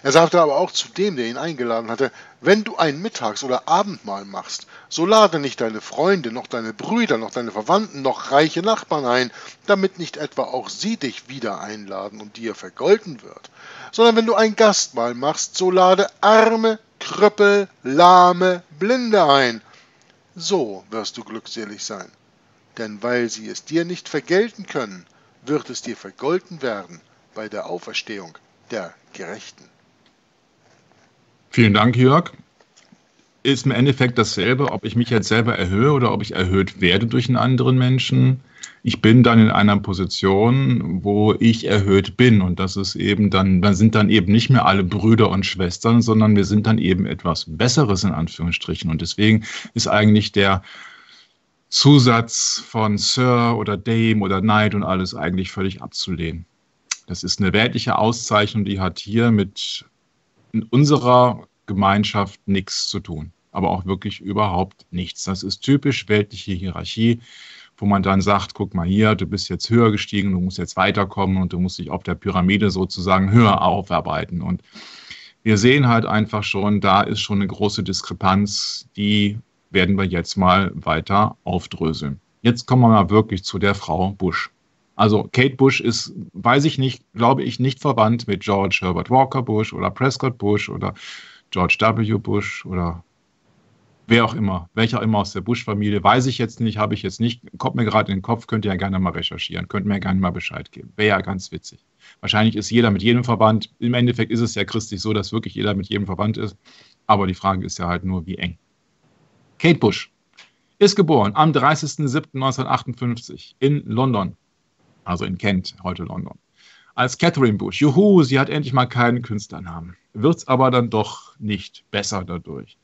Er sagte aber auch zu dem, der ihn eingeladen hatte, wenn du ein Mittags- oder Abendmahl machst, so lade nicht deine Freunde, noch deine Brüder, noch deine Verwandten, noch reiche Nachbarn ein, damit nicht etwa auch sie dich wieder einladen und dir vergolten wird, sondern wenn du ein Gastmahl machst, so lade Arme, Krüppel, Lahme, Blinde ein. So wirst du glückselig sein, denn weil sie es dir nicht vergelten können, wird es dir vergolten werden bei der Auferstehung der Gerechten. Vielen Dank, Jörg. Ist im Endeffekt dasselbe, ob ich mich jetzt selber erhöhe oder ob ich erhöht werde durch einen anderen Menschen. Ich bin dann in einer Position, wo ich erhöht bin. Und das ist eben dann, dann sind dann eben nicht mehr alle Brüder und Schwestern, sondern wir sind dann eben etwas Besseres in Anführungsstrichen. Und deswegen ist eigentlich der Zusatz von Sir oder Dame oder Knight und alles eigentlich völlig abzulehnen. Das ist eine weltliche Auszeichnung, die hat hier mit unserer Gemeinschaft nichts zu tun, aber auch wirklich überhaupt nichts. Das ist typisch weltliche Hierarchie, wo man dann sagt, guck mal hier, du bist jetzt höher gestiegen, du musst jetzt weiterkommen und du musst dich auf der Pyramide sozusagen höher aufarbeiten. Und wir sehen halt einfach schon, da ist schon eine große Diskrepanz, die werden wir jetzt mal weiter aufdröseln. Jetzt kommen wir mal wirklich zu der Frau Bush. Also Kate Bush ist, weiß ich nicht, glaube ich, nicht verwandt mit George Herbert Walker Bush oder Prescott Bush oder George W. Bush oder wer auch immer, welcher immer aus der Bush-Familie, weiß ich jetzt nicht, habe ich jetzt nicht, kommt mir gerade in den Kopf, könnt ihr ja gerne mal recherchieren, könnt mir ja gerne mal Bescheid geben, wäre ja ganz witzig. Wahrscheinlich ist jeder mit jedem verwandt, im Endeffekt ist es ja christlich so, dass wirklich jeder mit jedem verwandt ist, aber die Frage ist ja halt nur, wie eng. Kate Bush ist geboren am dreißigsten siebten neunzehnhundertachtundfünfzig in London, also in Kent, heute London, als Catherine Bush. Juhu, sie hat endlich mal keinen Künstlernamen. Wird's aber dann doch nicht besser dadurch.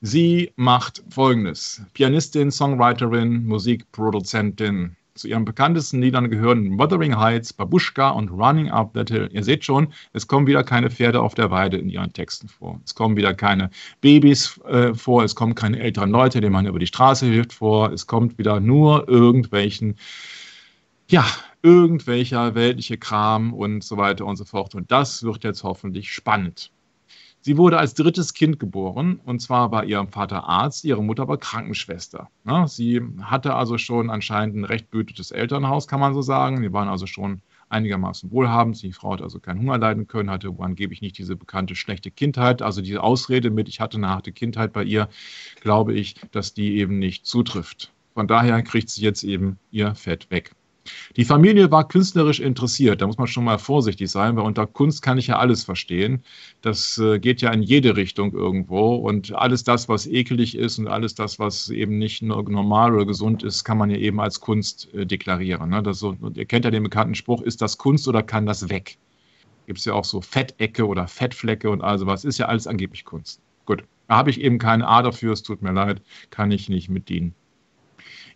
Sie macht Folgendes. Pianistin, Songwriterin, Musikproduzentin. Zu ihren bekanntesten Liedern gehören Wuthering Heights, Babuschka und Running Up That Hill. Ihr seht schon, es kommen wieder keine Pferde auf der Weide in ihren Texten vor. Es kommen wieder keine Babys äh, vor, es kommen keine älteren Leute, denen man über die Straße hilft, vor. Es kommt wieder nur irgendwelchen, ja, irgendwelcher weltliche Kram und so weiter und so fort. Und das wird jetzt hoffentlich spannend. Sie wurde als drittes Kind geboren und zwar war ihr Vater Arzt, ihre Mutter war Krankenschwester. Sie hatte also schon anscheinend ein recht behütetes Elternhaus, kann man so sagen. Die waren also schon einigermaßen wohlhabend. Die Frau hat also keinen Hunger leiden können, hatte angeblich nicht diese bekannte schlechte Kindheit. Also diese Ausrede mit, ich hatte eine harte Kindheit bei ihr, glaube ich, dass die eben nicht zutrifft. Von daher kriegt sie jetzt eben ihr Fett weg. Die Familie war künstlerisch interessiert, da muss man schon mal vorsichtig sein, weil unter Kunst kann ich ja alles verstehen. Das geht ja in jede Richtung irgendwo und alles das, was ekelig ist und alles das, was eben nicht normal oder gesund ist, kann man ja eben als Kunst deklarieren. Das so, ihr kennt ja den bekannten Spruch, ist das Kunst oder kann das weg? Gibt es ja auch so Fettecke oder Fettflecke und all sowas, ist ja alles angeblich Kunst. Gut, da habe ich eben keine A dafür, es tut mir leid, kann ich nicht mit dienen.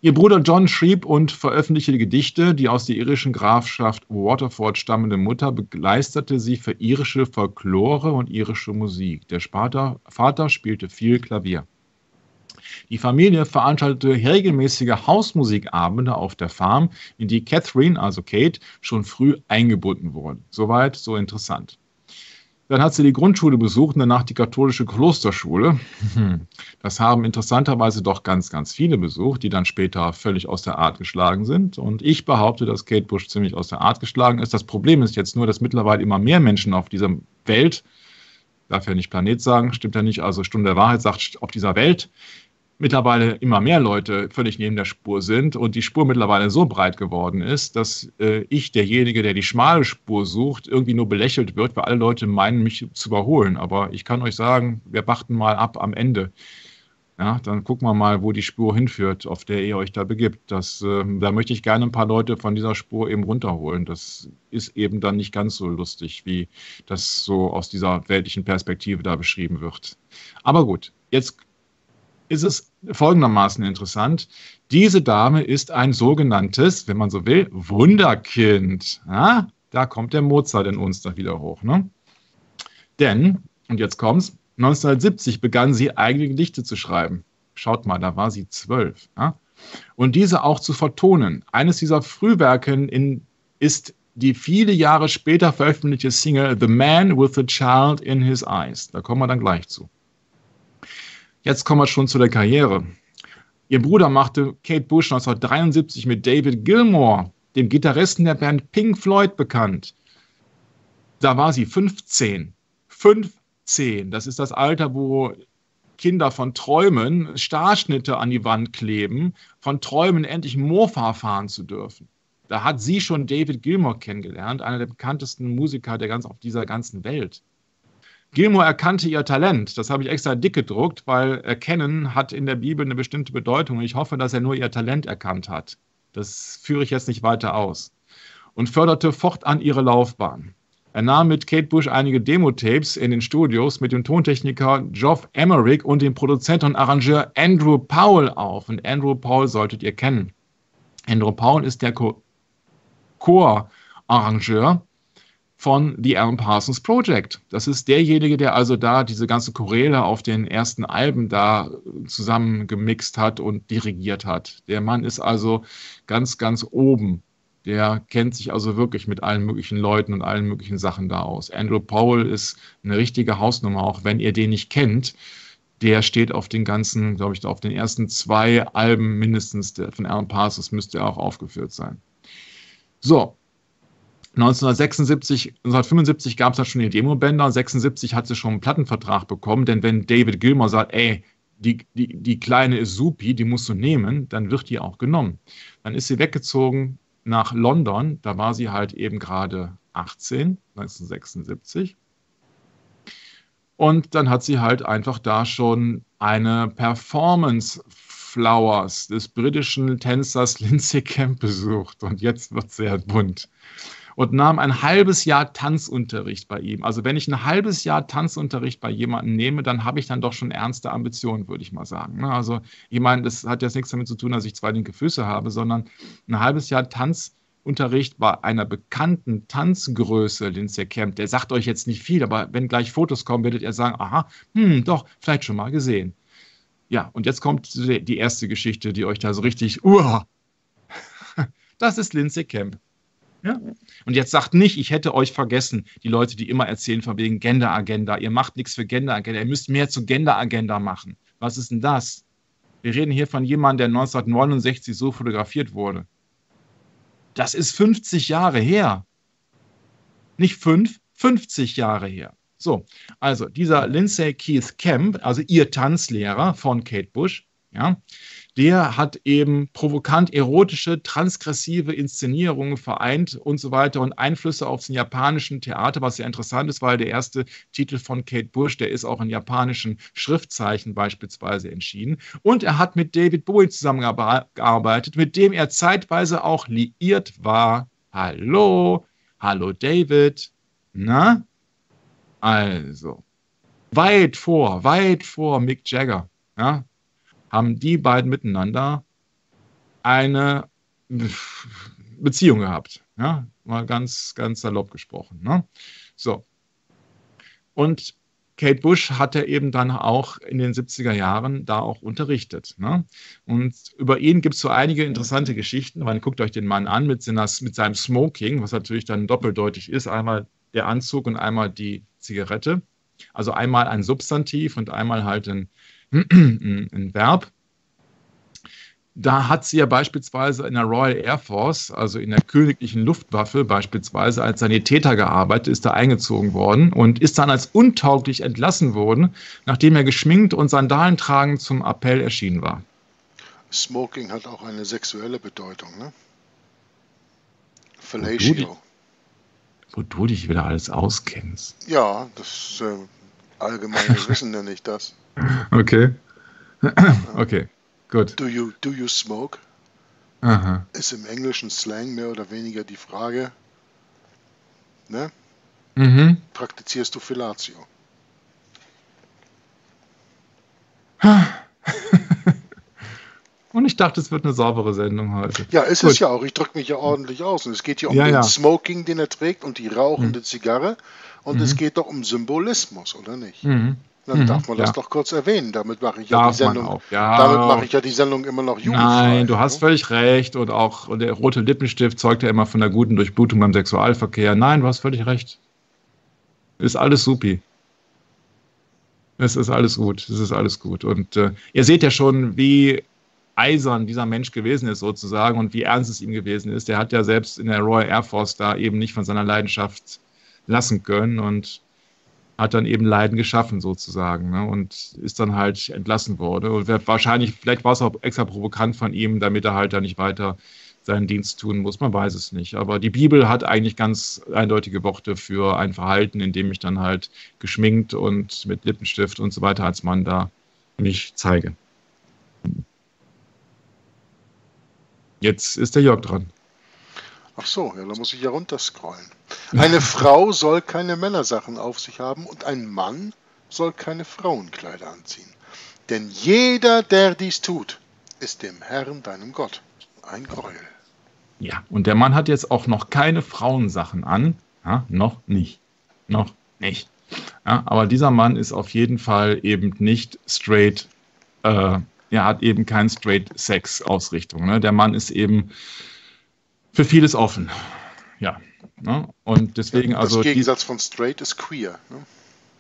Ihr Bruder John schrieb und veröffentlichte Gedichte. Die aus der irischen Grafschaft Waterford stammende Mutter begeisterte sie für irische Folklore und irische Musik. Der Vater spielte viel Klavier. Die Familie veranstaltete regelmäßige Hausmusikabende auf der Farm, in die Catherine, also Kate, schon früh eingebunden wurde. Soweit, so interessant. Dann hat sie die Grundschule besucht und danach die katholische Klosterschule. Das haben interessanterweise doch ganz, ganz viele besucht, die dann später völlig aus der Art geschlagen sind. Und ich behaupte, dass Kate Bush ziemlich aus der Art geschlagen ist. Das Problem ist jetzt nur, dass mittlerweile immer mehr Menschen auf dieser Welt, darf ja nicht Planet sagen, stimmt ja nicht, also Stunde der Wahrheit sagt, auf dieser Welt mittlerweile immer mehr Leute völlig neben der Spur sind und die Spur mittlerweile so breit geworden ist, dass äh, ich, derjenige, der die schmale Spur sucht, irgendwie nur belächelt wird, weil alle Leute meinen, mich zu überholen. Aber ich kann euch sagen, wir warten mal ab am Ende. Ja, dann gucken wir mal, wo die Spur hinführt, auf der ihr euch da begibt. Das, äh, da möchte ich gerne ein paar Leute von dieser Spur eben runterholen. Das ist eben dann nicht ganz so lustig, wie das so aus dieser weltlichen Perspektive da beschrieben wird. Aber gut, jetzt ist es folgendermaßen interessant. Diese Dame ist ein sogenanntes, wenn man so will, Wunderkind. Ja, da kommt der Mozart in uns da wieder hoch. Ne? Denn, und jetzt kommt's, neunzehnhundertsiebzig begann sie eigene Gedichte zu schreiben. Schaut mal, da war sie zwölf. Ja? Und diese auch zu vertonen. Eines dieser Frühwerke in, ist die viele Jahre später veröffentlichte Single The Man with the Child in His Eyes. Da kommen wir dann gleich zu. Jetzt kommen wir schon zu der Karriere. Ihr Bruder machte Kate Bush neunzehnhundertdreiundsiebzig mit David Gilmour, dem Gitarristen der Band Pink Floyd, bekannt. Da war sie fünfzehn. fünfzehn, das ist das Alter, wo Kinder von Träumen Starschnitte an die Wand kleben, von Träumen endlich Mofa fahren zu dürfen. Da hat sie schon David Gilmour kennengelernt, einer der bekanntesten Musiker der ganz auf dieser ganzen Welt. Gilmour erkannte ihr Talent, das habe ich extra dick gedruckt, weil erkennen hat in der Bibel eine bestimmte Bedeutung. Ich hoffe, dass er nur ihr Talent erkannt hat. Das führe ich jetzt nicht weiter aus. Und förderte fortan ihre Laufbahn. Er nahm mit Kate Bush einige Demo-Tapes in den Studios mit dem Tontechniker Geoff Emerick und dem Produzenten und Arrangeur Andrew Powell auf. Und Andrew Powell solltet ihr kennen. Andrew Powell ist der Chorarrangeur von The Alan Parsons Project. Das ist derjenige, der also da diese ganze Choräle auf den ersten Alben da zusammengemixt hat und dirigiert hat. Der Mann ist also ganz, ganz oben. Der kennt sich also wirklich mit allen möglichen Leuten und allen möglichen Sachen da aus. Andrew Powell ist eine richtige Hausnummer, auch wenn ihr den nicht kennt. Der steht auf den ganzen, glaube ich, auf den ersten zwei Alben mindestens von Alan Parsons, müsste er auch aufgeführt sein. So, neunzehnhundertsechsundsiebzig, neunzehnhundertfünfundsiebzig gab es dann schon die Demobänder, neunzehnhundertsechsundsiebzig hat sie schon einen Plattenvertrag bekommen, denn wenn David Gilmour sagt, ey, die, die, die Kleine ist supi, die musst du nehmen, dann wird die auch genommen. Dann ist sie weggezogen nach London, da war sie halt eben gerade achtzehn, neunzehnhundertsechsundsiebzig. Und dann hat sie halt einfach da schon eine Performance Flowers des britischen Tänzers Lindsay Kemp besucht und jetzt wird es sehr bunt und nahm ein halbes Jahr Tanzunterricht bei ihm. Also wenn ich ein halbes Jahr Tanzunterricht bei jemandem nehme, dann habe ich dann doch schon ernste Ambitionen, würde ich mal sagen. Also ich meine, das hat jetzt nichts damit zu tun, dass ich zwei linke Füße habe, sondern ein halbes Jahr Tanzunterricht bei einer bekannten Tanzgröße, Lindsay Kemp, der sagt euch jetzt nicht viel, aber wenn gleich Fotos kommen, werdet ihr sagen, aha, hm, doch, vielleicht schon mal gesehen. Ja, und jetzt kommt die erste Geschichte, die euch da so richtig, uah, das ist Lindsay Kemp. Ja? Und jetzt sagt nicht, ich hätte euch vergessen, die Leute, die immer erzählen von wegen Gender-Agenda, ihr macht nichts für Gender-Agenda, ihr müsst mehr zu Gender-Agenda machen. Was ist denn das? Wir reden hier von jemandem, der neunzehnhundertneunundsechzig so fotografiert wurde. Das ist fünfzig Jahre her. Nicht fünf, fünfzig Jahre her. So, also dieser Lindsay Keith Kemp, also ihr Tanzlehrer von Kate Bush, ja, der hat eben provokant erotische, transgressive Inszenierungen vereint und so weiter und Einflüsse auf den japanischen Theater, was sehr interessant ist, weil der erste Titel von Kate Bush, der ist auch in japanischen Schriftzeichen beispielsweise entschieden. Und er hat mit David Bowie zusammengearbeitet, mit dem er zeitweise auch liiert war. Hallo, hallo David, na? Also, weit vor, weit vor Mick Jagger, ja, haben die beiden miteinander eine Beziehung gehabt. Ja, mal ganz, ganz salopp gesprochen. Ne? So. Und Kate Bush hat er eben dann auch in den siebziger Jahren da auch unterrichtet. Ne? Und über ihn gibt es so einige interessante Geschichten. Man guckt euch den Mann an mit, seiner, mit seinem Smoking, was natürlich dann doppeldeutig ist. Einmal der Anzug und einmal die Zigarette. Also einmal ein Substantiv und einmal halt ein, ein Verb. Da hat sie ja beispielsweise in der Royal Air Force, also in der königlichen Luftwaffe beispielsweise, als Sanitäter gearbeitet, ist da eingezogen worden und ist dann als untauglich entlassen worden, nachdem er geschminkt und Sandalen tragend zum Appell erschienen war. Smoking hat auch eine sexuelle Bedeutung, ne? Fellatio. Wo du dich wieder alles auskennst. Ja, das äh, allgemeine Wissen nenne ich das. Okay. Okay, gut. Do you, do you smoke? Aha. Ist im englischen Slang mehr oder weniger die Frage, ne? Mhm. Praktizierst du Fellatio? Und ich dachte, es wird eine saubere Sendung heute. Ja, ist Gut. Es ja auch. Ich drücke mich ja ordentlich aus. Und es geht hier um ja, den ja. Smoking, den er trägt und die rauchende mhm. Zigarre. Und mhm. es geht doch um Symbolismus, oder nicht? Mhm. Dann mhm, darf man ja. das doch kurz erwähnen. Damit mache ich ja darf die Sendung. Ja. Damit mache ich ja die Sendung immer noch jugendfrei. Nein, du hast völlig recht. Und auch und der rote Lippenstift zeugt ja immer von der guten Durchblutung beim Sexualverkehr. Nein, du hast völlig recht. Ist alles supi. Es ist alles gut. Es ist alles gut. Und äh, ihr seht ja schon, wie eisern dieser Mensch gewesen ist sozusagen und wie ernst es ihm gewesen ist. Der hat ja selbst in der Royal Air Force da eben nicht von seiner Leidenschaft lassen können und hat dann eben Leiden geschaffen sozusagen, ne? Und ist dann halt entlassen worden. Und wahrscheinlich, vielleicht war es auch extra provokant von ihm, damit er halt da nicht weiter seinen Dienst tun muss. Man weiß es nicht. Aber die Bibel hat eigentlich ganz eindeutige Worte für ein Verhalten, in dem ich dann halt geschminkt und mit Lippenstift und so weiter als Mann da mich zeige. Jetzt ist der Jörg dran. Ach so, ja, da muss ich ja runterscrollen. Eine Frau soll keine Männersachen auf sich haben und ein Mann soll keine Frauenkleider anziehen. Denn jeder, der dies tut, ist dem Herrn, deinem Gott, ein Gräuel. Ja, und der Mann hat jetzt auch noch keine Frauensachen an. Ja, noch nicht. Noch nicht. Ja, aber dieser Mann ist auf jeden Fall eben nicht straight, äh, er hat eben keine Straight-Sex-Ausrichtung. Ne? Der Mann ist eben für vieles offen. Ja. Ne? Und deswegen ja, das also. Der Gegensatz von Straight ist queer. Ne?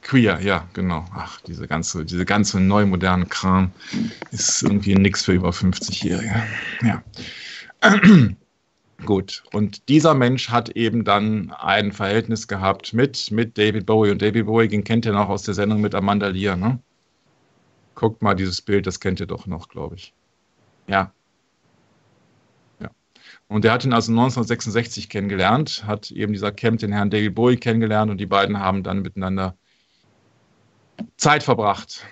Queer, ja, genau. Ach, diese ganze, diese ganze neu moderne Kram ist irgendwie nix für über fünfzig-Jährige. Ja. Gut. Und dieser Mensch hat eben dann ein Verhältnis gehabt mit, mit David Bowie. Und David Bowie, den kennt ihr noch aus der Sendung mit Amanda Lear, ne? Guckt mal dieses Bild, das kennt ihr doch noch, glaube ich. Ja. Und er hat ihn also neunzehnhundertsechsundsechzig kennengelernt, hat eben dieser Kemp den Herrn David Bowie kennengelernt und die beiden haben dann miteinander Zeit verbracht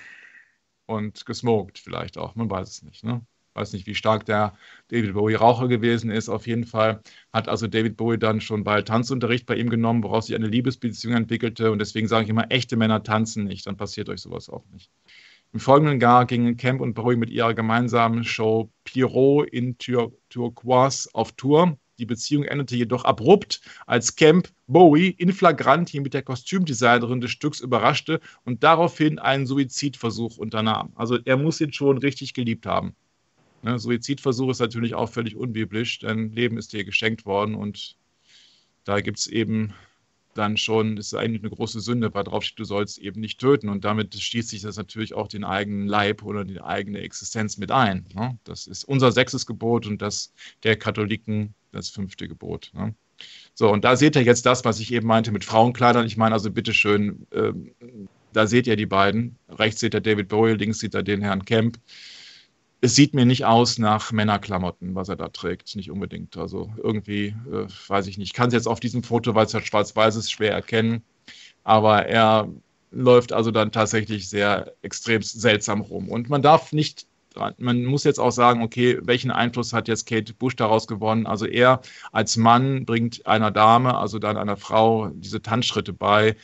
und gesmoked vielleicht auch, man weiß es nicht. Ne? Weiß nicht, wie stark der David Bowie Raucher gewesen ist. Auf jeden Fall hat also David Bowie dann schon bald Tanzunterricht bei ihm genommen, woraus sich eine Liebesbeziehung entwickelte und deswegen sage ich immer, echte Männer tanzen nicht, dann passiert euch sowas auch nicht. Im folgenden Jahr gingen Kemp und Bowie mit ihrer gemeinsamen Show Pierrot in Tur Turquoise auf Tour. Die Beziehung endete jedoch abrupt, als Kemp Bowie in Flagranti mit der Kostümdesignerin des Stücks überraschte und daraufhin einen Suizidversuch unternahm. Also er muss ihn schon richtig geliebt haben. Ne? Suizidversuch ist natürlich auch völlig unbiblisch, denn Leben ist dir geschenkt worden und da gibt es eben... dann schon, ist eigentlich eine große Sünde, weil drauf steht, du sollst eben nicht töten. Und damit schließt sich das natürlich auch den eigenen Leib oder die eigene Existenz mit ein. Ne? Das ist unser sechstes Gebot und das der Katholiken das fünfte Gebot. Ne? So, und da seht ihr jetzt das, was ich eben meinte mit Frauenkleidern. Ich meine also, bitteschön, äh, da seht ihr die beiden. Rechts seht ihr David Bowie, links seht ihr den Herrn Kemp. Es sieht mir nicht aus nach Männerklamotten, was er da trägt, nicht unbedingt. Also irgendwie, äh, weiß ich nicht, kann es jetzt auf diesem Foto, weil es ja schwarz-weiß ist, schwer erkennen. Aber er läuft also dann tatsächlich sehr extrem seltsam rum. Und man darf nicht, man muss jetzt auch sagen, okay, welchen Einfluss hat jetzt Kate Bush daraus gewonnen? Also er als Mann bringt einer Dame, also dann einer Frau, diese Tanzschritte bei.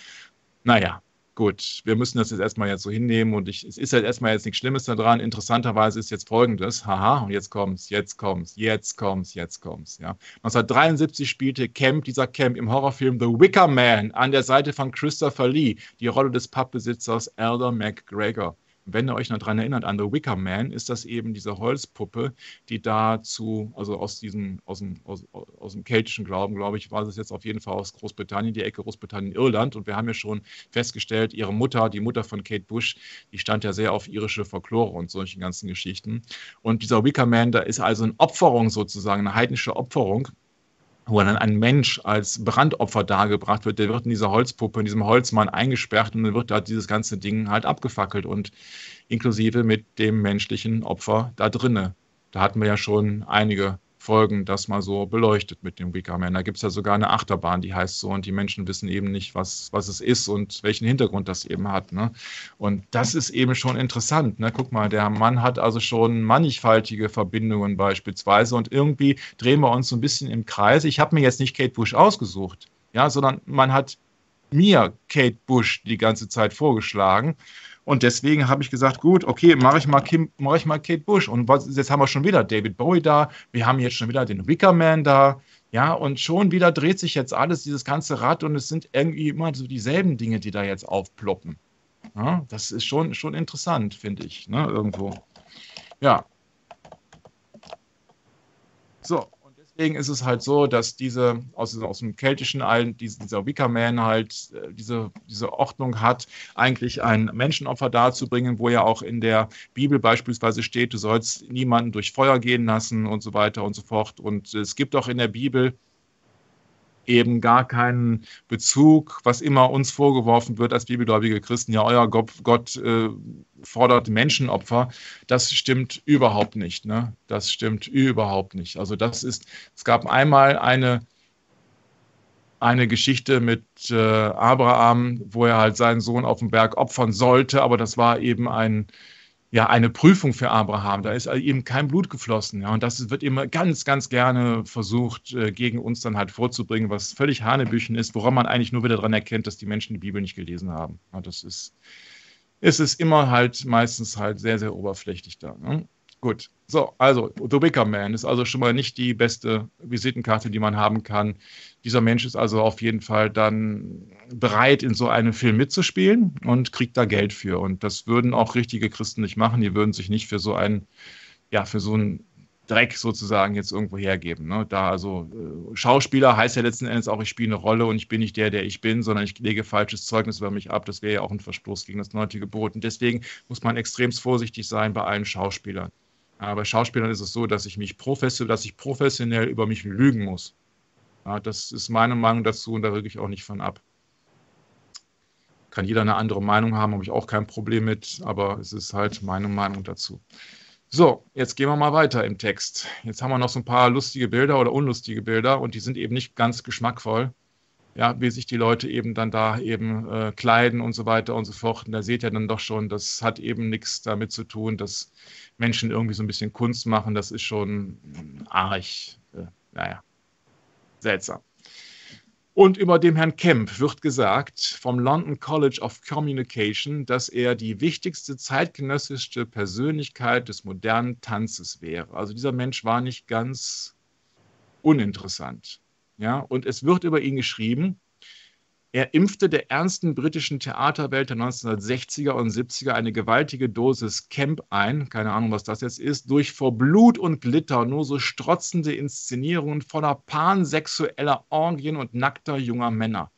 Naja. Gut, wir müssen das jetzt erstmal jetzt so hinnehmen und ich, es ist halt erstmal jetzt nichts Schlimmes daran. Interessanterweise ist jetzt Folgendes, haha, und jetzt kommt's, jetzt kommt's, jetzt kommt's, jetzt kommt's, ja. neunzehnhundertdreiundsiebzig spielte Kemp, dieser Kemp im Horrorfilm The Wicker Man an der Seite von Christopher Lee, die Rolle des Pubbesitzers Elder McGregor. Und wenn ihr euch noch daran erinnert, an The Wicker Man, ist das eben diese Holzpuppe, die dazu, also aus diesem, aus dem, aus, aus dem keltischen Glauben, glaube ich, war es jetzt auf jeden Fall aus Großbritannien, die Ecke Großbritannien-Irland. Und wir haben ja schon festgestellt, ihre Mutter, die Mutter von Kate Bush, die stand ja sehr auf irische Folklore und solchen ganzen Geschichten. Und dieser Wicker Man, da ist also eine Opferung sozusagen, eine heidnische Opferung, wo dann ein Mensch als Brandopfer dargebracht wird, der wird in dieser Holzpuppe, in diesem Holzmann eingesperrt und dann wird da dieses ganze Ding halt abgefackelt und inklusive mit dem menschlichen Opfer da drinne. Da hatten wir ja schon einige Folgen, das mal so beleuchtet mit dem Wicker Man. Da gibt es ja sogar eine Achterbahn, die heißt so und die Menschen wissen eben nicht, was, was es ist und welchen Hintergrund das eben hat. Ne? Und das ist eben schon interessant. Ne? Guck mal, der Mann hat also schon mannigfaltige Verbindungen beispielsweise und irgendwie drehen wir uns so ein bisschen im Kreis. Ich habe mir jetzt nicht Kate Bush ausgesucht, ja, sondern man hat mir Kate Bush die ganze Zeit vorgeschlagen. Und deswegen habe ich gesagt, gut, okay, mache ich, mach ich mal Kate Bush. Und was, jetzt haben wir schon wieder David Bowie da, wir haben jetzt schon wieder den Wicker Man da. Ja, und schon wieder dreht sich jetzt alles, dieses ganze Rad. Und es sind irgendwie immer so dieselben Dinge, die da jetzt aufploppen. Ja, das ist schon, schon interessant, finde ich, ne, irgendwo. Ja. So, und deswegen ist es halt so, dass diese, aus, aus dem keltischen Alten, dieser Wicca-Man halt diese, diese Ordnung hat, eigentlich ein Menschenopfer darzubringen, wo ja auch in der Bibel beispielsweise steht, du sollst niemanden durch Feuer gehen lassen und so weiter und so fort. Und es gibt auch in der Bibel eben gar keinen Bezug, was immer uns vorgeworfen wird als bibelgläubige Christen, ja, euer Gott, Gott äh, fordert Menschenopfer, das stimmt überhaupt nicht, ne? Das stimmt überhaupt nicht. Also das ist, es gab einmal eine, eine Geschichte mit äh, Abraham, wo er halt seinen Sohn auf dem Berg opfern sollte, aber das war eben ein Ja, eine Prüfung für Abraham, da ist eben kein Blut geflossen. Ja, und das wird immer ganz, ganz gerne versucht, gegen uns dann halt vorzubringen, was völlig hanebüchen ist, woran man eigentlich nur wieder daran erkennt, dass die Menschen die Bibel nicht gelesen haben. Ja, das ist, es ist immer halt meistens halt sehr, sehr oberflächlich da. Ne? Gut, so, also, The Wicker Man ist also schon mal nicht die beste Visitenkarte, die man haben kann. Dieser Mensch ist also auf jeden Fall dann bereit, in so einem Film mitzuspielen und kriegt da Geld für. Und das würden auch richtige Christen nicht machen. Die würden sich nicht für so einen, ja, für so einen Dreck sozusagen jetzt irgendwo hergeben. Ne? Da also äh, Schauspieler heißt ja letzten Endes auch, ich spiele eine Rolle und ich bin nicht der, der ich bin, sondern ich lege falsches Zeugnis über mich ab. Das wäre ja auch ein Verstoß gegen das neunte Gebot. Und deswegen muss man extrem vorsichtig sein bei allen Schauspielern. Aber bei Schauspielern ist es so, dass ich mich professionell, dass ich professionell über mich lügen muss. Ja, das ist meine Meinung dazu und da rücke ich auch nicht von ab. Kann jeder eine andere Meinung haben, habe ich auch kein Problem mit, aber es ist halt meine Meinung dazu. So, jetzt gehen wir mal weiter im Text. Jetzt haben wir noch so ein paar lustige Bilder oder unlustige Bilder und die sind eben nicht ganz geschmackvoll. Ja, wie sich die Leute eben dann da eben äh, kleiden und so weiter und so fort. Und da seht ihr dann doch schon, das hat eben nichts damit zu tun, dass Menschen irgendwie so ein bisschen Kunst machen. Das ist schon arg, äh, naja, seltsam. Und über dem Herrn Kemp wird gesagt, vom London College of Communication, dass er die wichtigste zeitgenössische Persönlichkeit des modernen Tanzes wäre. Also dieser Mensch war nicht ganz uninteressant. Ja, und es wird über ihn geschrieben, er impfte der ernsten britischen Theaterwelt der neunzehnhundertsechziger und siebziger eine gewaltige Dosis Kemp ein, keine Ahnung, was das jetzt ist, durch vor Blut und Glitter nur so strotzende Inszenierungen voller pansexueller Orgien und nackter junger Männer.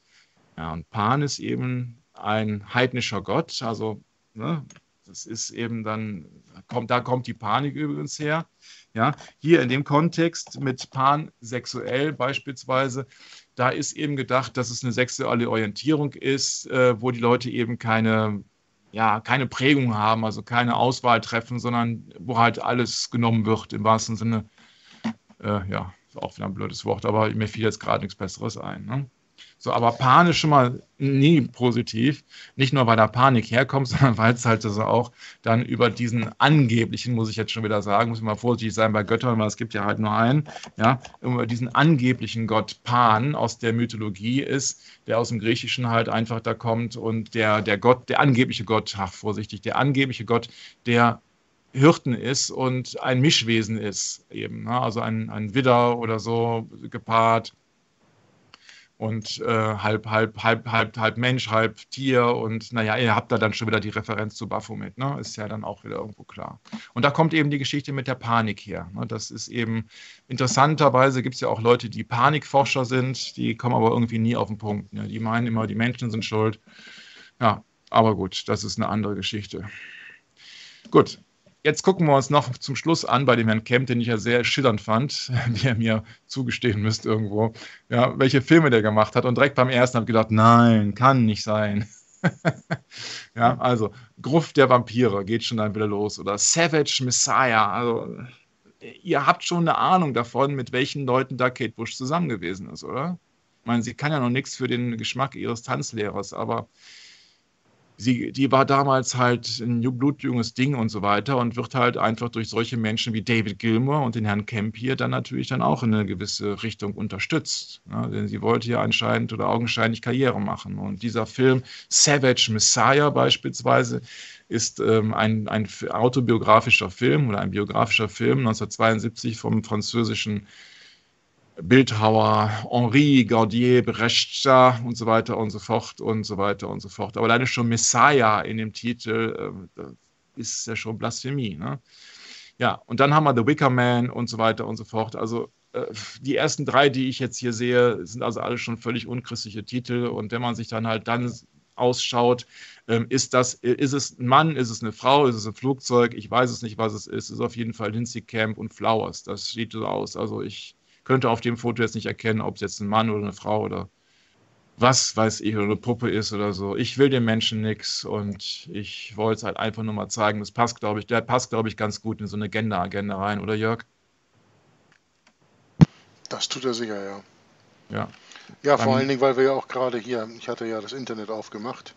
Ja, und Pan ist eben ein heidnischer Gott, also, ne, das ist eben dann, kommt, da kommt die Panik übrigens her. Ja, hier in dem Kontext mit pansexuell beispielsweise, da ist eben gedacht, dass es eine sexuelle Orientierung ist, äh, wo die Leute eben keine, ja, keine Prägung haben, also keine Auswahl treffen, sondern wo halt alles genommen wird, im wahrsten Sinne. Äh, ja, ist auch wieder ein blödes Wort, aber mir fiel jetzt gerade nichts Besseres ein. Ne? So, aber Pan ist schon mal nie positiv, nicht nur weil da Panik herkommt, sondern weil es halt also auch dann über diesen angeblichen, muss ich jetzt schon wieder sagen, muss ich mal vorsichtig sein bei Göttern, weil es gibt ja halt nur einen, ja, über diesen angeblichen Gott Pan aus der Mythologie ist, der aus dem Griechischen halt einfach da kommt und der, der Gott, der angebliche Gott, ach vorsichtig, der angebliche Gott, der Hirten ist und ein Mischwesen ist eben, ne? Also ein, ein Widder oder so gepaart. Und äh, halb, halb, halb, halb, halb Mensch, halb Tier und naja, ihr habt da dann schon wieder die Referenz zu Baphomet, ne? Ist ja dann auch wieder irgendwo klar. Und da kommt eben die Geschichte mit der Panik her. Ne? Das ist eben, interessanterweise gibt es ja auch Leute, die Panikforscher sind, die kommen aber irgendwie nie auf den Punkt. Ne? Die meinen immer, die Menschen sind schuld. Ja, aber gut, das ist eine andere Geschichte. Gut. Jetzt gucken wir uns noch zum Schluss an bei dem Herrn Kemp, den ich ja sehr schillernd fand, wie er mir zugestehen müsste irgendwo, ja, welche Filme der gemacht hat. Und direkt beim ersten habe ich gedacht, nein, kann nicht sein. Ja, also Gruft der Vampire geht schon dann wieder los oder Savage Messiah. Also ihr habt schon eine Ahnung davon, mit welchen Leuten da Kate Bush zusammen gewesen ist, oder? Ich meine, sie kann ja noch nichts für den Geschmack ihres Tanzlehrers, aber... Sie, die war damals halt ein blutjunges Ding und so weiter und wird halt einfach durch solche Menschen wie David Gilmour und den Herrn Kemp hier dann natürlich dann auch in eine gewisse Richtung unterstützt. Ja, denn sie wollte ja anscheinend oder augenscheinlich Karriere machen. Und dieser Film Savage Messiah beispielsweise ist ähm, ein, ein autobiografischer Film oder ein biografischer Film neunzehnhundertzweiundsiebzig vom französischen Bildhauer, Henri, Gaudier, Brescia und so weiter und so fort und so weiter und so fort. Aber leider schon Messiah in dem Titel äh, ist ja schon Blasphemie. Ne? Ja, und dann haben wir The Wicker Man und so weiter und so fort. Also äh, die ersten drei, die ich jetzt hier sehe, sind also alle schon völlig unchristliche Titel. Und wenn man sich dann halt dann ausschaut, ähm, ist, das, ist es ein Mann, ist es eine Frau, ist es ein Flugzeug? Ich weiß es nicht, was es ist. Es ist auf jeden Fall Lindsey Camp und Flowers. Das sieht so aus. Also ich könnte auf dem Foto jetzt nicht erkennen, ob es jetzt ein Mann oder eine Frau oder was weiß ich, oder eine Puppe ist oder so. Ich will dem Menschen nichts und ich wollte es halt einfach nur mal zeigen. Das passt, glaube ich, der passt, glaube ich, ganz gut in so eine Gender-Agenda rein, oder Jörg? Das tut er sicher, ja. Ja, ja vor allen Dingen, weil wir ja auch gerade hier, ich hatte ja das Internet aufgemacht,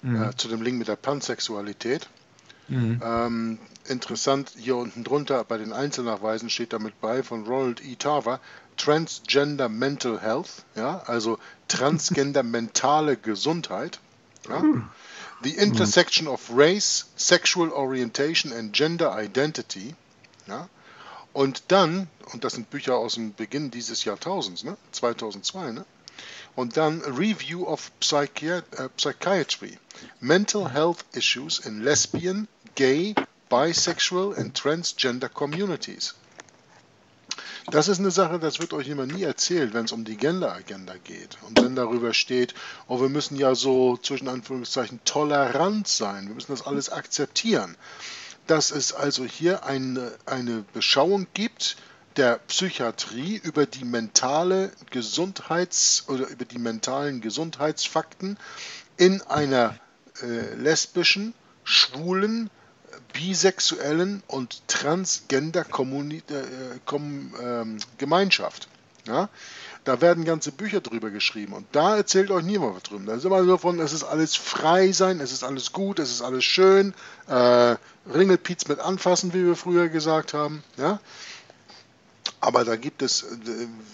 mhm. äh, zu dem Link mit der Pansexualität. Mhm. Ähm, interessant, hier unten drunter bei den Einzelnachweisen steht damit bei von Ronald E. Tarver, Transgender Mental Health, ja, also transgender mentale Gesundheit. Ja. Mhm. The intersection of race, sexual orientation and gender identity. Ja. Und dann, und das sind Bücher aus dem Beginn dieses Jahrtausends, ne? zweitausendzwei, ne? Und dann Review of Psychiat uh, Psychiatry, Mental Health Issues in Lesbian, Gay, Bisexual and Transgender Communities. Das ist eine Sache, das wird euch immer nie erzählt, wenn es um die Gender-Agenda geht. Und wenn darüber steht, oh, wir müssen ja so, zwischen Anführungszeichen, tolerant sein, wir müssen das alles akzeptieren. Dass es also hier eine, eine Beschauung gibt, der Psychiatrie über die mentale Gesundheits- oder über die mentalen Gesundheitsfakten in einer äh, lesbischen, schwulen, bisexuellen und transgender Kommuni äh, Kom ähm, Gemeinschaft. Ja? Da werden ganze Bücher drüber geschrieben und da erzählt euch niemand was drüber. Da ist immer so von, es ist alles frei sein, es ist alles gut, es ist alles schön, äh, Ringelpiez mit anfassen, wie wir früher gesagt haben. Ja? Aber da gibt es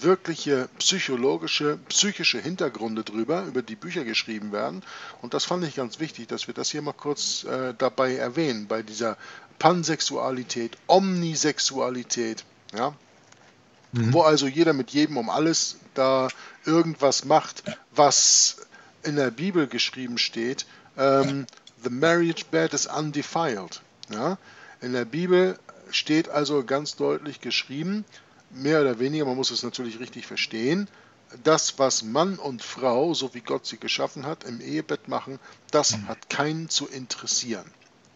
wirkliche psychologische, psychische Hintergründe drüber, über die Bücher geschrieben werden. Und das fand ich ganz wichtig, dass wir das hier mal kurz äh, dabei erwähnen, bei dieser Pansexualität, Omnisexualität, ja? Mhm. Wo also jeder mit jedem um alles da irgendwas macht, was in der Bibel geschrieben steht, ähm, the marriage bed is undefiled. Ja? In der Bibel steht also ganz deutlich geschrieben, mehr oder weniger, man muss es natürlich richtig verstehen, das, was Mann und Frau, so wie Gott sie geschaffen hat, im Ehebett machen, das hat keinen zu interessieren.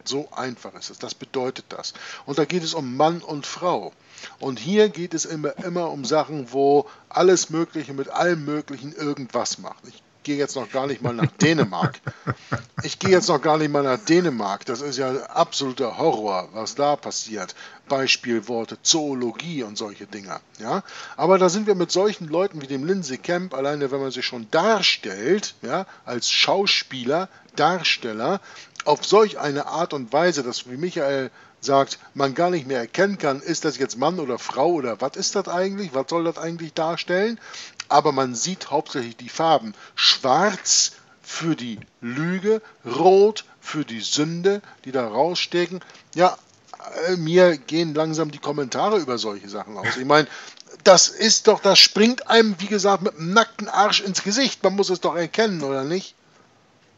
So einfach ist es, das bedeutet das. Und da geht es um Mann und Frau. Und hier geht es immer, immer um Sachen, wo alles Mögliche mit allem Möglichen irgendwas macht. Ich gehe jetzt noch gar nicht mal nach Dänemark. Ich gehe jetzt noch gar nicht mal nach Dänemark. Das ist ja absoluter Horror, was da passiert. Beispielworte, Zoologie und solche Dinger. Ja? Aber da sind wir mit solchen Leuten wie dem Lindsey Camp, alleine wenn man sich schon darstellt, ja, als Schauspieler, Darsteller, auf solch eine Art und Weise, dass, wie Michael sagt, man gar nicht mehr erkennen kann, ist das jetzt Mann oder Frau oder was ist das eigentlich, was soll das eigentlich darstellen? Aber man sieht hauptsächlich die Farben. Schwarz für die Lüge, rot für die Sünde, die da rausstecken. Ja, mir gehen langsam die Kommentare über solche Sachen aus. Ich meine, das ist doch, das springt einem, wie gesagt, mit dem nackten Arsch ins Gesicht. Man muss es doch erkennen, oder nicht?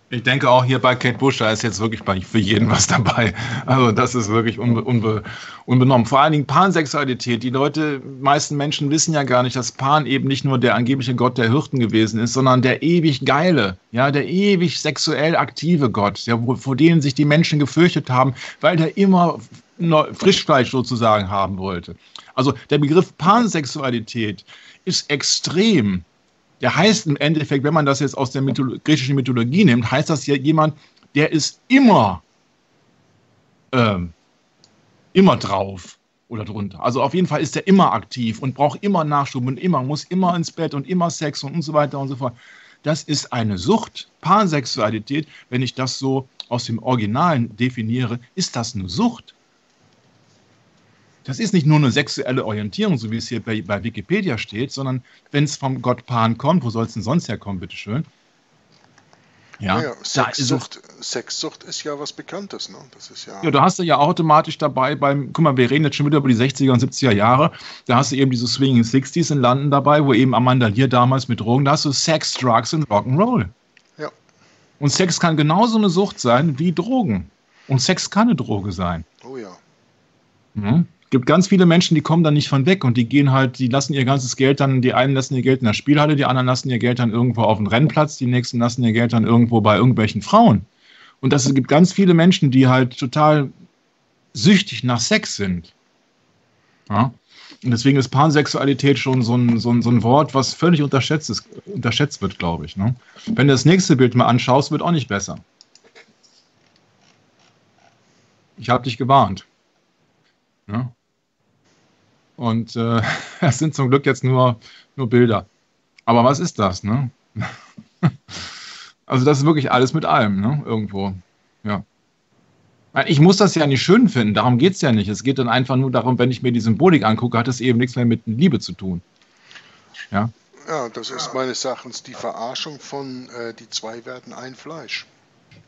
Ich denke auch hier bei Kate Bush, da ist jetzt wirklich für jeden was dabei. Also das ist wirklich unbe unbe unbenommen. Vor allen Dingen Pansexualität. Die Leute, meisten Menschen wissen ja gar nicht, dass Pan eben nicht nur der angebliche Gott der Hirten gewesen ist, sondern der ewig geile, ja, der ewig sexuell aktive Gott, ja, vor dem sich die Menschen gefürchtet haben, weil der immer Frischfleisch sozusagen haben wollte. Also der Begriff Pansexualität ist extrem. Der heißt im Endeffekt, wenn man das jetzt aus der Mytholo- griechischen Mythologie nimmt, heißt das hier jemand, der ist immer, ähm, immer drauf oder drunter. Also auf jeden Fall ist er immer aktiv und braucht immer Nachschub und immer, muss immer ins Bett und immer Sex und, und so weiter und so fort. Das ist eine Sucht. Pansexualität, wenn ich das so aus dem Originalen definiere, ist das eine Sucht. Das ist nicht nur eine sexuelle Orientierung, so wie es hier bei, bei Wikipedia steht, sondern wenn es vom Gott Pan kommt, wo soll es denn sonst herkommen, bitteschön? Ja, naja, Sexsucht, Sexsucht ist ja was Bekanntes. Ne? Das ist ja, ja, da hast du ja automatisch dabei beim, guck mal, wir reden jetzt schon wieder über die sechziger und siebziger Jahre, da hast du eben diese Swinging Sixties in London dabei, wo eben Amanda Lear damals mit Drogen, da hast du Sex, Drugs und Rock'n'Roll. Ja. Und Sex kann genauso eine Sucht sein wie Drogen. Und Sex kann eine Droge sein. Oh ja. Mhm. Es gibt ganz viele Menschen, die kommen da nicht von weg und die gehen halt, die lassen ihr ganzes Geld dann, die einen lassen ihr Geld in der Spielhalle, die anderen lassen ihr Geld dann irgendwo auf dem Rennplatz, die nächsten lassen ihr Geld dann irgendwo bei irgendwelchen Frauen. Und das, es gibt ganz viele Menschen, die halt total süchtig nach Sex sind. Ja? Und deswegen ist Pansexualität schon so ein, so ein, so ein Wort, was völlig unterschätzt ist, unterschätzt wird, glaube ich. Ne? Wenn du das nächste Bild mal anschaust, wird auch nicht besser. Ich habe dich gewarnt. Ja? Und äh, es sind zum Glück jetzt nur, nur Bilder. Aber was ist das, ne? Also das ist wirklich alles mit allem, ne? Irgendwo, ja. Ich muss das ja nicht schön finden, darum geht es ja nicht. Es geht dann einfach nur darum, wenn ich mir die Symbolik angucke, hat es eben nichts mehr mit Liebe zu tun. Ja, ja, das ist meines Erachtens die Verarschung von äh, die zwei werden ein Fleisch.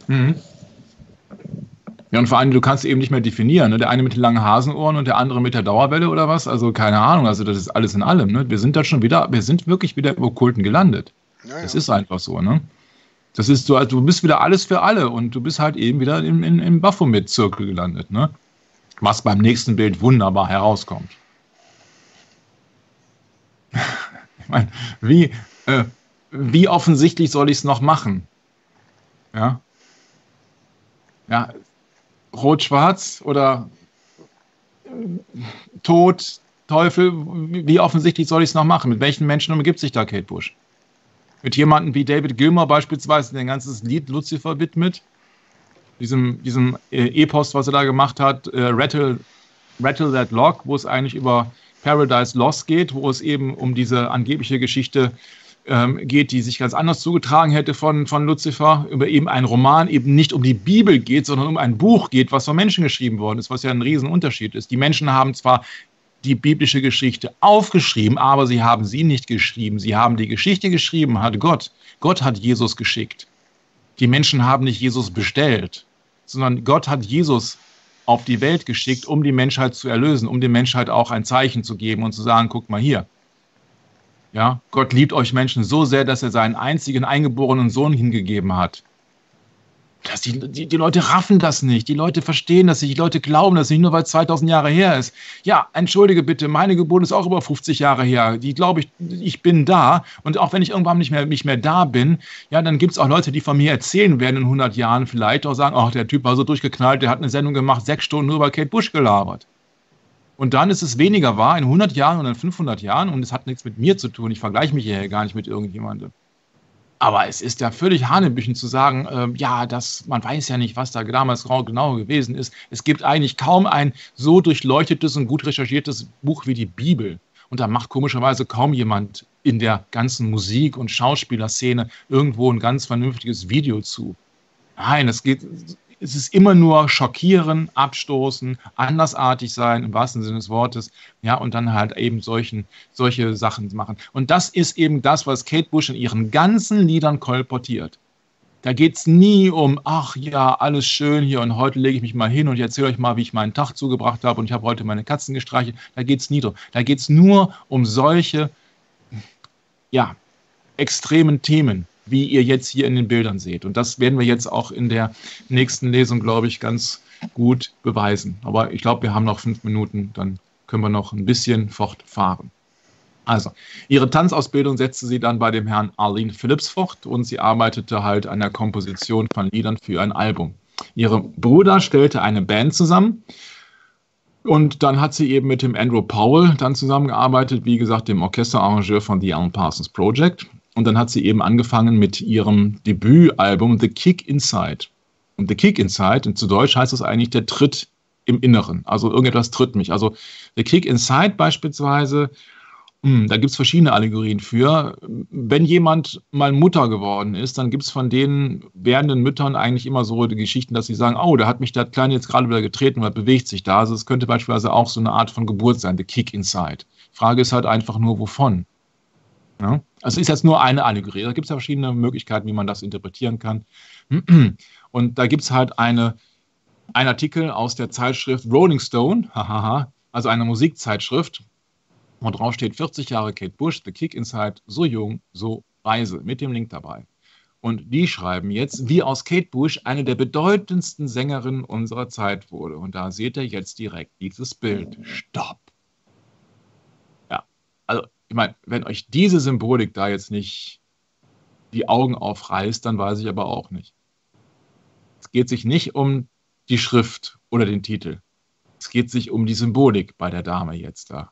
Mhm. Ja, und vor allem, du kannst eben nicht mehr definieren, ne? Der eine mit den langen Hasenohren und der andere mit der Dauerwelle oder was? Also keine Ahnung, also das ist alles in allem, ne? Wir sind da schon wieder, wir sind wirklich wieder im Okkulten gelandet. Ja, ja. Das ist einfach so, ne? Das ist so, also du bist wieder alles für alle und du bist halt eben wieder im, im, im Baphomet-Zirkel gelandet, ne? Was beim nächsten Bild wunderbar herauskommt. Ich meine, wie, äh, wie offensichtlich soll ich es noch machen? Ja? Ja, Rot-Schwarz oder Tod, Teufel, wie offensichtlich soll ich es noch machen? Mit welchen Menschen umgibt sich da Kate Bush? Mit jemandem wie David Gilmour beispielsweise, der ein ganzes Lied Lucifer widmet, diesem, diesem Epos, was er da gemacht hat, äh, Rattle, Rattle That Lock, wo es eigentlich über Paradise Lost geht, wo es eben um diese angebliche Geschichte ähm, geht, die sich ganz anders zugetragen hätte von, von Lucifer, über eben einen Roman, eben nicht um die Bibel geht, sondern um ein Buch geht, was von Menschen geschrieben worden ist, was ja ein Riesenunterschied ist. Die Menschen haben zwar die biblische Geschichte aufgeschrieben, aber sie haben sie nicht geschrieben. Sie haben die Geschichte geschrieben, hat Gott. Gott hat Jesus geschickt. Die Menschen haben nicht Jesus bestellt, sondern Gott hat Jesus auf die Welt geschickt, um die Menschheit zu erlösen, um der Menschheit auch ein Zeichen zu geben und zu sagen, guck mal hier. Ja, Gott liebt euch Menschen so sehr, dass er seinen einzigen eingeborenen Sohn hingegeben hat. Dass die, die, die Leute raffen das nicht, die Leute verstehen das nicht, die Leute glauben das nicht, nur weil es zweitausend Jahre her ist. Ja, entschuldige bitte, meine Geburt ist auch über fünfzig Jahre her, die glaube ich, ich bin da und auch wenn ich irgendwann nicht mehr, nicht mehr da bin, ja, dann gibt es auch Leute, die von mir erzählen werden in hundert Jahren vielleicht, auch sagen, ach, der Typ war so durchgeknallt, der hat eine Sendung gemacht, sechs Stunden nur über Kate Bush gelabert. Und dann ist es weniger wahr in hundert Jahren und in fünfhundert Jahren und es hat nichts mit mir zu tun, ich vergleiche mich hier gar nicht mit irgendjemandem. Aber es ist ja völlig hanebüchen zu sagen, äh, ja, das, man weiß ja nicht, was da damals genau gewesen ist. Es gibt eigentlich kaum ein so durchleuchtetes und gut recherchiertes Buch wie die Bibel. Und da macht komischerweise kaum jemand in der ganzen Musik- und Schauspielerszene irgendwo ein ganz vernünftiges Video zu. Nein, es geht, es ist immer nur schockieren, abstoßen, andersartig sein, im wahrsten Sinne des Wortes, ja, und dann halt eben solchen, solche Sachen machen. Und das ist eben das, was Kate Bush in ihren ganzen Liedern kolportiert. Da geht es nie um, ach ja, alles schön hier und heute lege ich mich mal hin und ich erzähle euch mal, wie ich meinen Tag zugebracht habe und ich habe heute meine Katzen gestreichelt. Da geht es nie drum. Da geht es nur um solche, ja, extremen Themen, wie ihr jetzt hier in den Bildern seht. Und das werden wir jetzt auch in der nächsten Lesung, glaube ich, ganz gut beweisen. Aber ich glaube, wir haben noch fünf Minuten, dann können wir noch ein bisschen fortfahren. Also, ihre Tanzausbildung setzte sie dann bei dem Herrn Arlene Phillips fort und sie arbeitete halt an der Komposition von Liedern für ein Album. Ihr Bruder stellte eine Band zusammen und dann hat sie eben mit dem Andrew Powell dann zusammengearbeitet, wie gesagt, dem Orchesterarrangeur von The Alan Parsons Project. Und dann hat sie eben angefangen mit ihrem Debütalbum The Kick Inside. Und The Kick Inside, zu Deutsch heißt das eigentlich der Tritt im Inneren. Also irgendetwas tritt mich. Also The Kick Inside beispielsweise, da gibt es verschiedene Allegorien für. Wenn jemand mal Mutter geworden ist, dann gibt es von den werdenden Müttern eigentlich immer so die Geschichten, dass sie sagen, oh, da hat mich der Kleine jetzt gerade wieder getreten, was bewegt sich da. Also es könnte beispielsweise auch so eine Art von Geburt sein, The Kick Inside. Frage ist halt einfach nur, wovon? Ja? Es ist jetzt nur eine Allegorie. Da gibt es ja verschiedene Möglichkeiten, wie man das interpretieren kann. Und da gibt es halt eine, einen Artikel aus der Zeitschrift Rolling Stone, also einer Musikzeitschrift, und drauf steht vierzig Jahre Kate Bush, The Kick Inside, so jung, so weise, mit dem Link dabei. Und die schreiben jetzt, wie aus Kate Bush eine der bedeutendsten Sängerinnen unserer Zeit wurde. Und da seht ihr jetzt direkt dieses Bild. Stopp! Ja, also ich meine, wenn euch diese Symbolik da jetzt nicht die Augen aufreißt, dann weiß ich aber auch nicht. Es geht sich nicht um die Schrift oder den Titel. Es geht sich um die Symbolik bei der Dame jetzt da,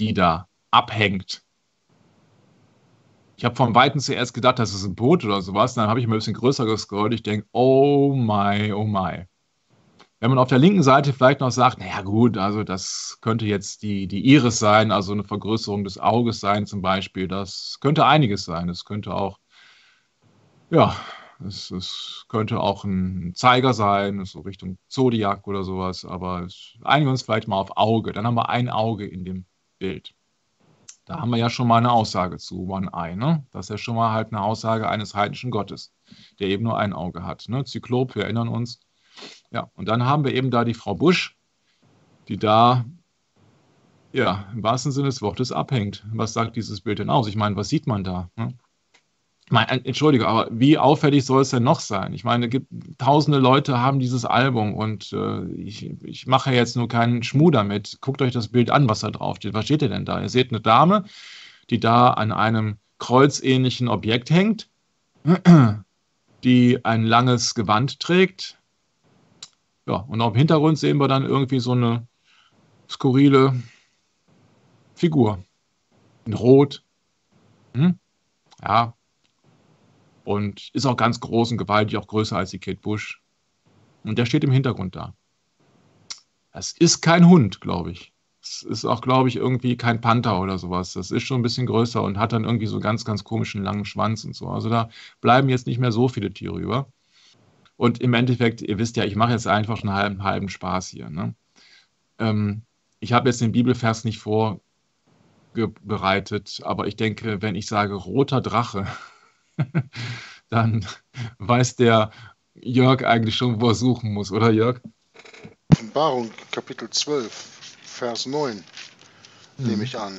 die da abhängt. Ich habe vom Weiten zuerst gedacht, das ist ein Boot oder sowas. Dann habe ich mal ein bisschen größer gescrollt. Ich denke, oh my, oh my. Wenn man auf der linken Seite vielleicht noch sagt, naja gut, also das könnte jetzt die, die Iris sein, also eine Vergrößerung des Auges sein zum Beispiel. Das könnte einiges sein. Es könnte auch, ja, es, es könnte auch ein Zeiger sein, so Richtung Zodiac oder sowas. Aber einigen wir uns vielleicht mal auf Auge. Dann haben wir ein Auge in dem Bild. Da haben wir ja schon mal eine Aussage zu One Eye, ne? Das ist ja schon mal halt eine Aussage eines heidnischen Gottes, der eben nur ein Auge hat, ne? Zyklop, wir erinnern uns. Ja, und dann haben wir eben da die Frau Bush, die da, ja, im wahrsten Sinne des Wortes abhängt. Was sagt dieses Bild denn aus? Ich meine, was sieht man da? Ne? Ich meine, entschuldige, aber wie auffällig soll es denn noch sein? Ich meine, gibt, tausende Leute haben dieses Album und äh, ich, ich mache jetzt nur keinen Schmuh damit. Guckt euch das Bild an, was da drauf steht. Was steht denn da? Ihr seht eine Dame, die da an einem kreuzähnlichen Objekt hängt, die ein langes Gewand trägt. Ja, und auch im Hintergrund sehen wir dann irgendwie so eine skurrile Figur. In Rot. Hm? Ja. Und ist auch ganz groß und gewaltig, auch größer als die Kate Bush. Und der steht im Hintergrund da. Das ist kein Hund, glaube ich. Es ist auch, glaube ich, irgendwie kein Panther oder sowas. Das ist schon ein bisschen größer und hat dann irgendwie so ganz, ganz komischen langen Schwanz und so. Also da bleiben jetzt nicht mehr so viele Tiere über. Und im Endeffekt, ihr wisst ja, ich mache jetzt einfach einen halben, halben Spaß hier. Ne? Ähm, ich habe jetzt den Bibelvers nicht vorbereitet, aber ich denke, wenn ich sage, roter Drache, dann weiß der Jörg eigentlich schon, wo er suchen muss, oder Jörg? Offenbarung, Kapitel zwölf, Vers neun, hm. nehme ich an.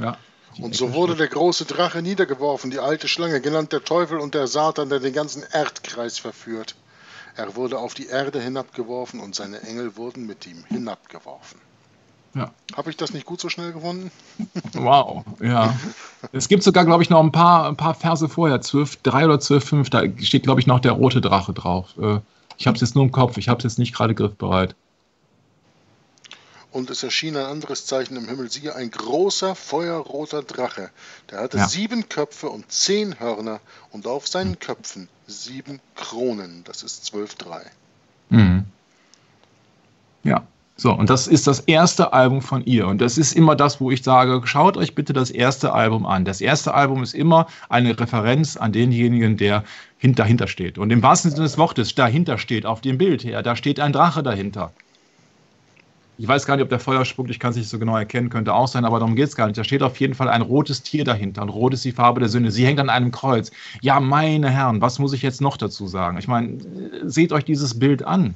Ja. Und so wurde der große Drache niedergeworfen, die alte Schlange, genannt der Teufel und der Satan, der den ganzen Erdkreis verführt. Er wurde auf die Erde hinabgeworfen und seine Engel wurden mit ihm hinabgeworfen. Ja. Habe ich das nicht gut so schnell gefunden? Wow, ja. Es gibt sogar, glaube ich, noch ein paar, ein paar Verse vorher, zwölf drei oder zwölf fünf, da steht, glaube ich, noch der rote Drache drauf. Ich habe es jetzt nur im Kopf, ich habe es jetzt nicht gerade griffbereit. Und es erschien ein anderes Zeichen im Himmel, siehe, ein großer, feuerroter Drache. Der hatte ja. sieben Köpfe und zehn Hörner und auf seinen Köpfen sieben Kronen. Das ist zwölf drei. Mhm. Ja. So, und das ist das erste Album von ihr. Und das ist immer das, wo ich sage, schaut euch bitte das erste Album an. Das erste Album ist immer eine Referenz an denjenigen, der dahinter steht. Und im wahrsten Sinne des Wortes, dahinter steht, auf dem Bild her, da steht ein Drache dahinter. Ich weiß gar nicht, ob der Feuer spuckt, ich kann es nicht so genau erkennen, könnte auch sein, aber darum geht es gar nicht. Da steht auf jeden Fall ein rotes Tier dahinter und rot ist die Farbe der Sünde. Sie hängt an einem Kreuz. Ja, meine Herren, was muss ich jetzt noch dazu sagen? Ich meine, seht euch dieses Bild an.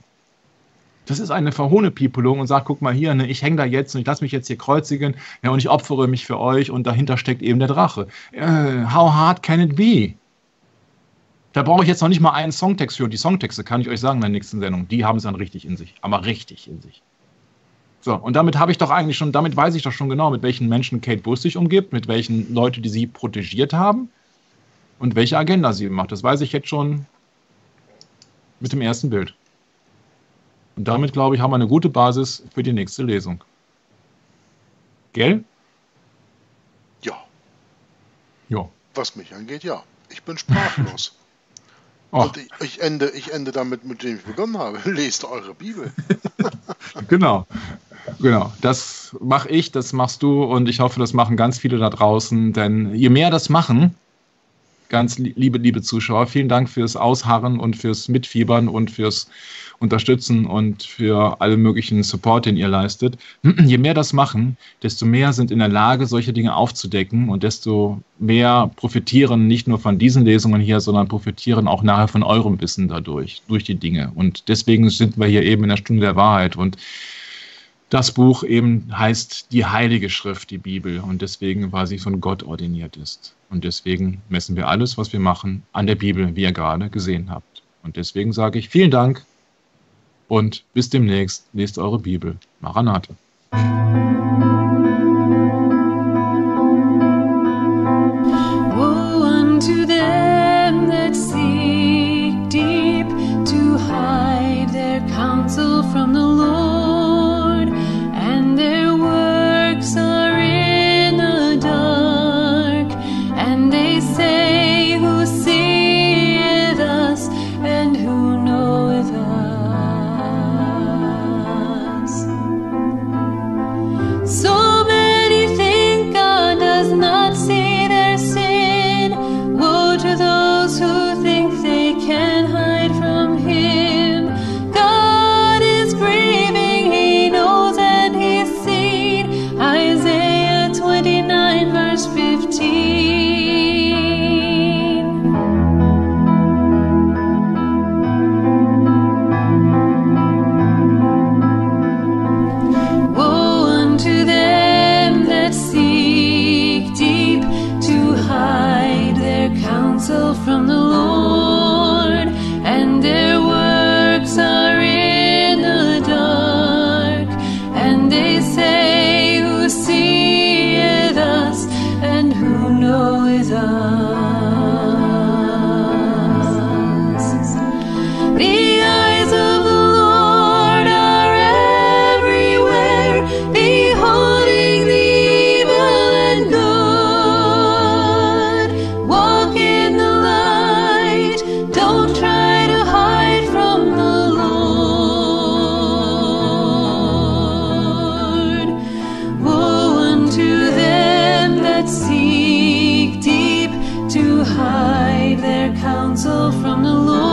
Das ist eine verhohne Pipelung und sagt, guck mal hier, ne, ich hänge da jetzt und ich lasse mich jetzt hier kreuzigen, ja, und ich opfere mich für euch und dahinter steckt eben der Drache. Äh, how hard can it be? Da brauche ich jetzt noch nicht mal einen Songtext für. Die Songtexte kann ich euch sagen in der nächsten Sendung. Die haben es dann richtig in sich, aber richtig in sich. So, und damit habe ich doch eigentlich schon, damit weiß ich doch schon genau, mit welchen Menschen Kate Bush sich umgibt, mit welchen Leuten, die sie protegiert haben und welche Agenda sie macht. Das weiß ich jetzt schon mit dem ersten Bild. Und damit, glaube ich, haben wir eine gute Basis für die nächste Lesung. Gell? Ja. Ja. Was mich angeht, ja. Ich bin sprachlos. Und ich, ich, ende, ich ende damit, mit dem ich begonnen habe. Lest eure Bibel. Genau. Genau. Das mache ich, das machst du und ich hoffe, das machen ganz viele da draußen. Denn je mehr das machen, ganz liebe, liebe Zuschauer, vielen Dank fürs Ausharren und fürs Mitfiebern und fürs Unterstützen und für alle möglichen Support, den ihr leistet. Je mehr das machen, desto mehr sind in der Lage, solche Dinge aufzudecken und desto mehr profitieren nicht nur von diesen Lesungen hier, sondern profitieren auch nachher von eurem Wissen dadurch, durch die Dinge. Und deswegen sind wir hier eben in der Stunde der Wahrheit und das Buch eben heißt die Heilige Schrift, die Bibel, und deswegen, weil sie von Gott ordiniert ist. Und deswegen messen wir alles, was wir machen, an der Bibel, wie ihr gerade gesehen habt. Und deswegen sage ich vielen Dank und bis demnächst. Lest eure Bibel. Maranatha. Woe unto them that seek deep to hide their counsel from the Lord. Hide their counsel from the Lord.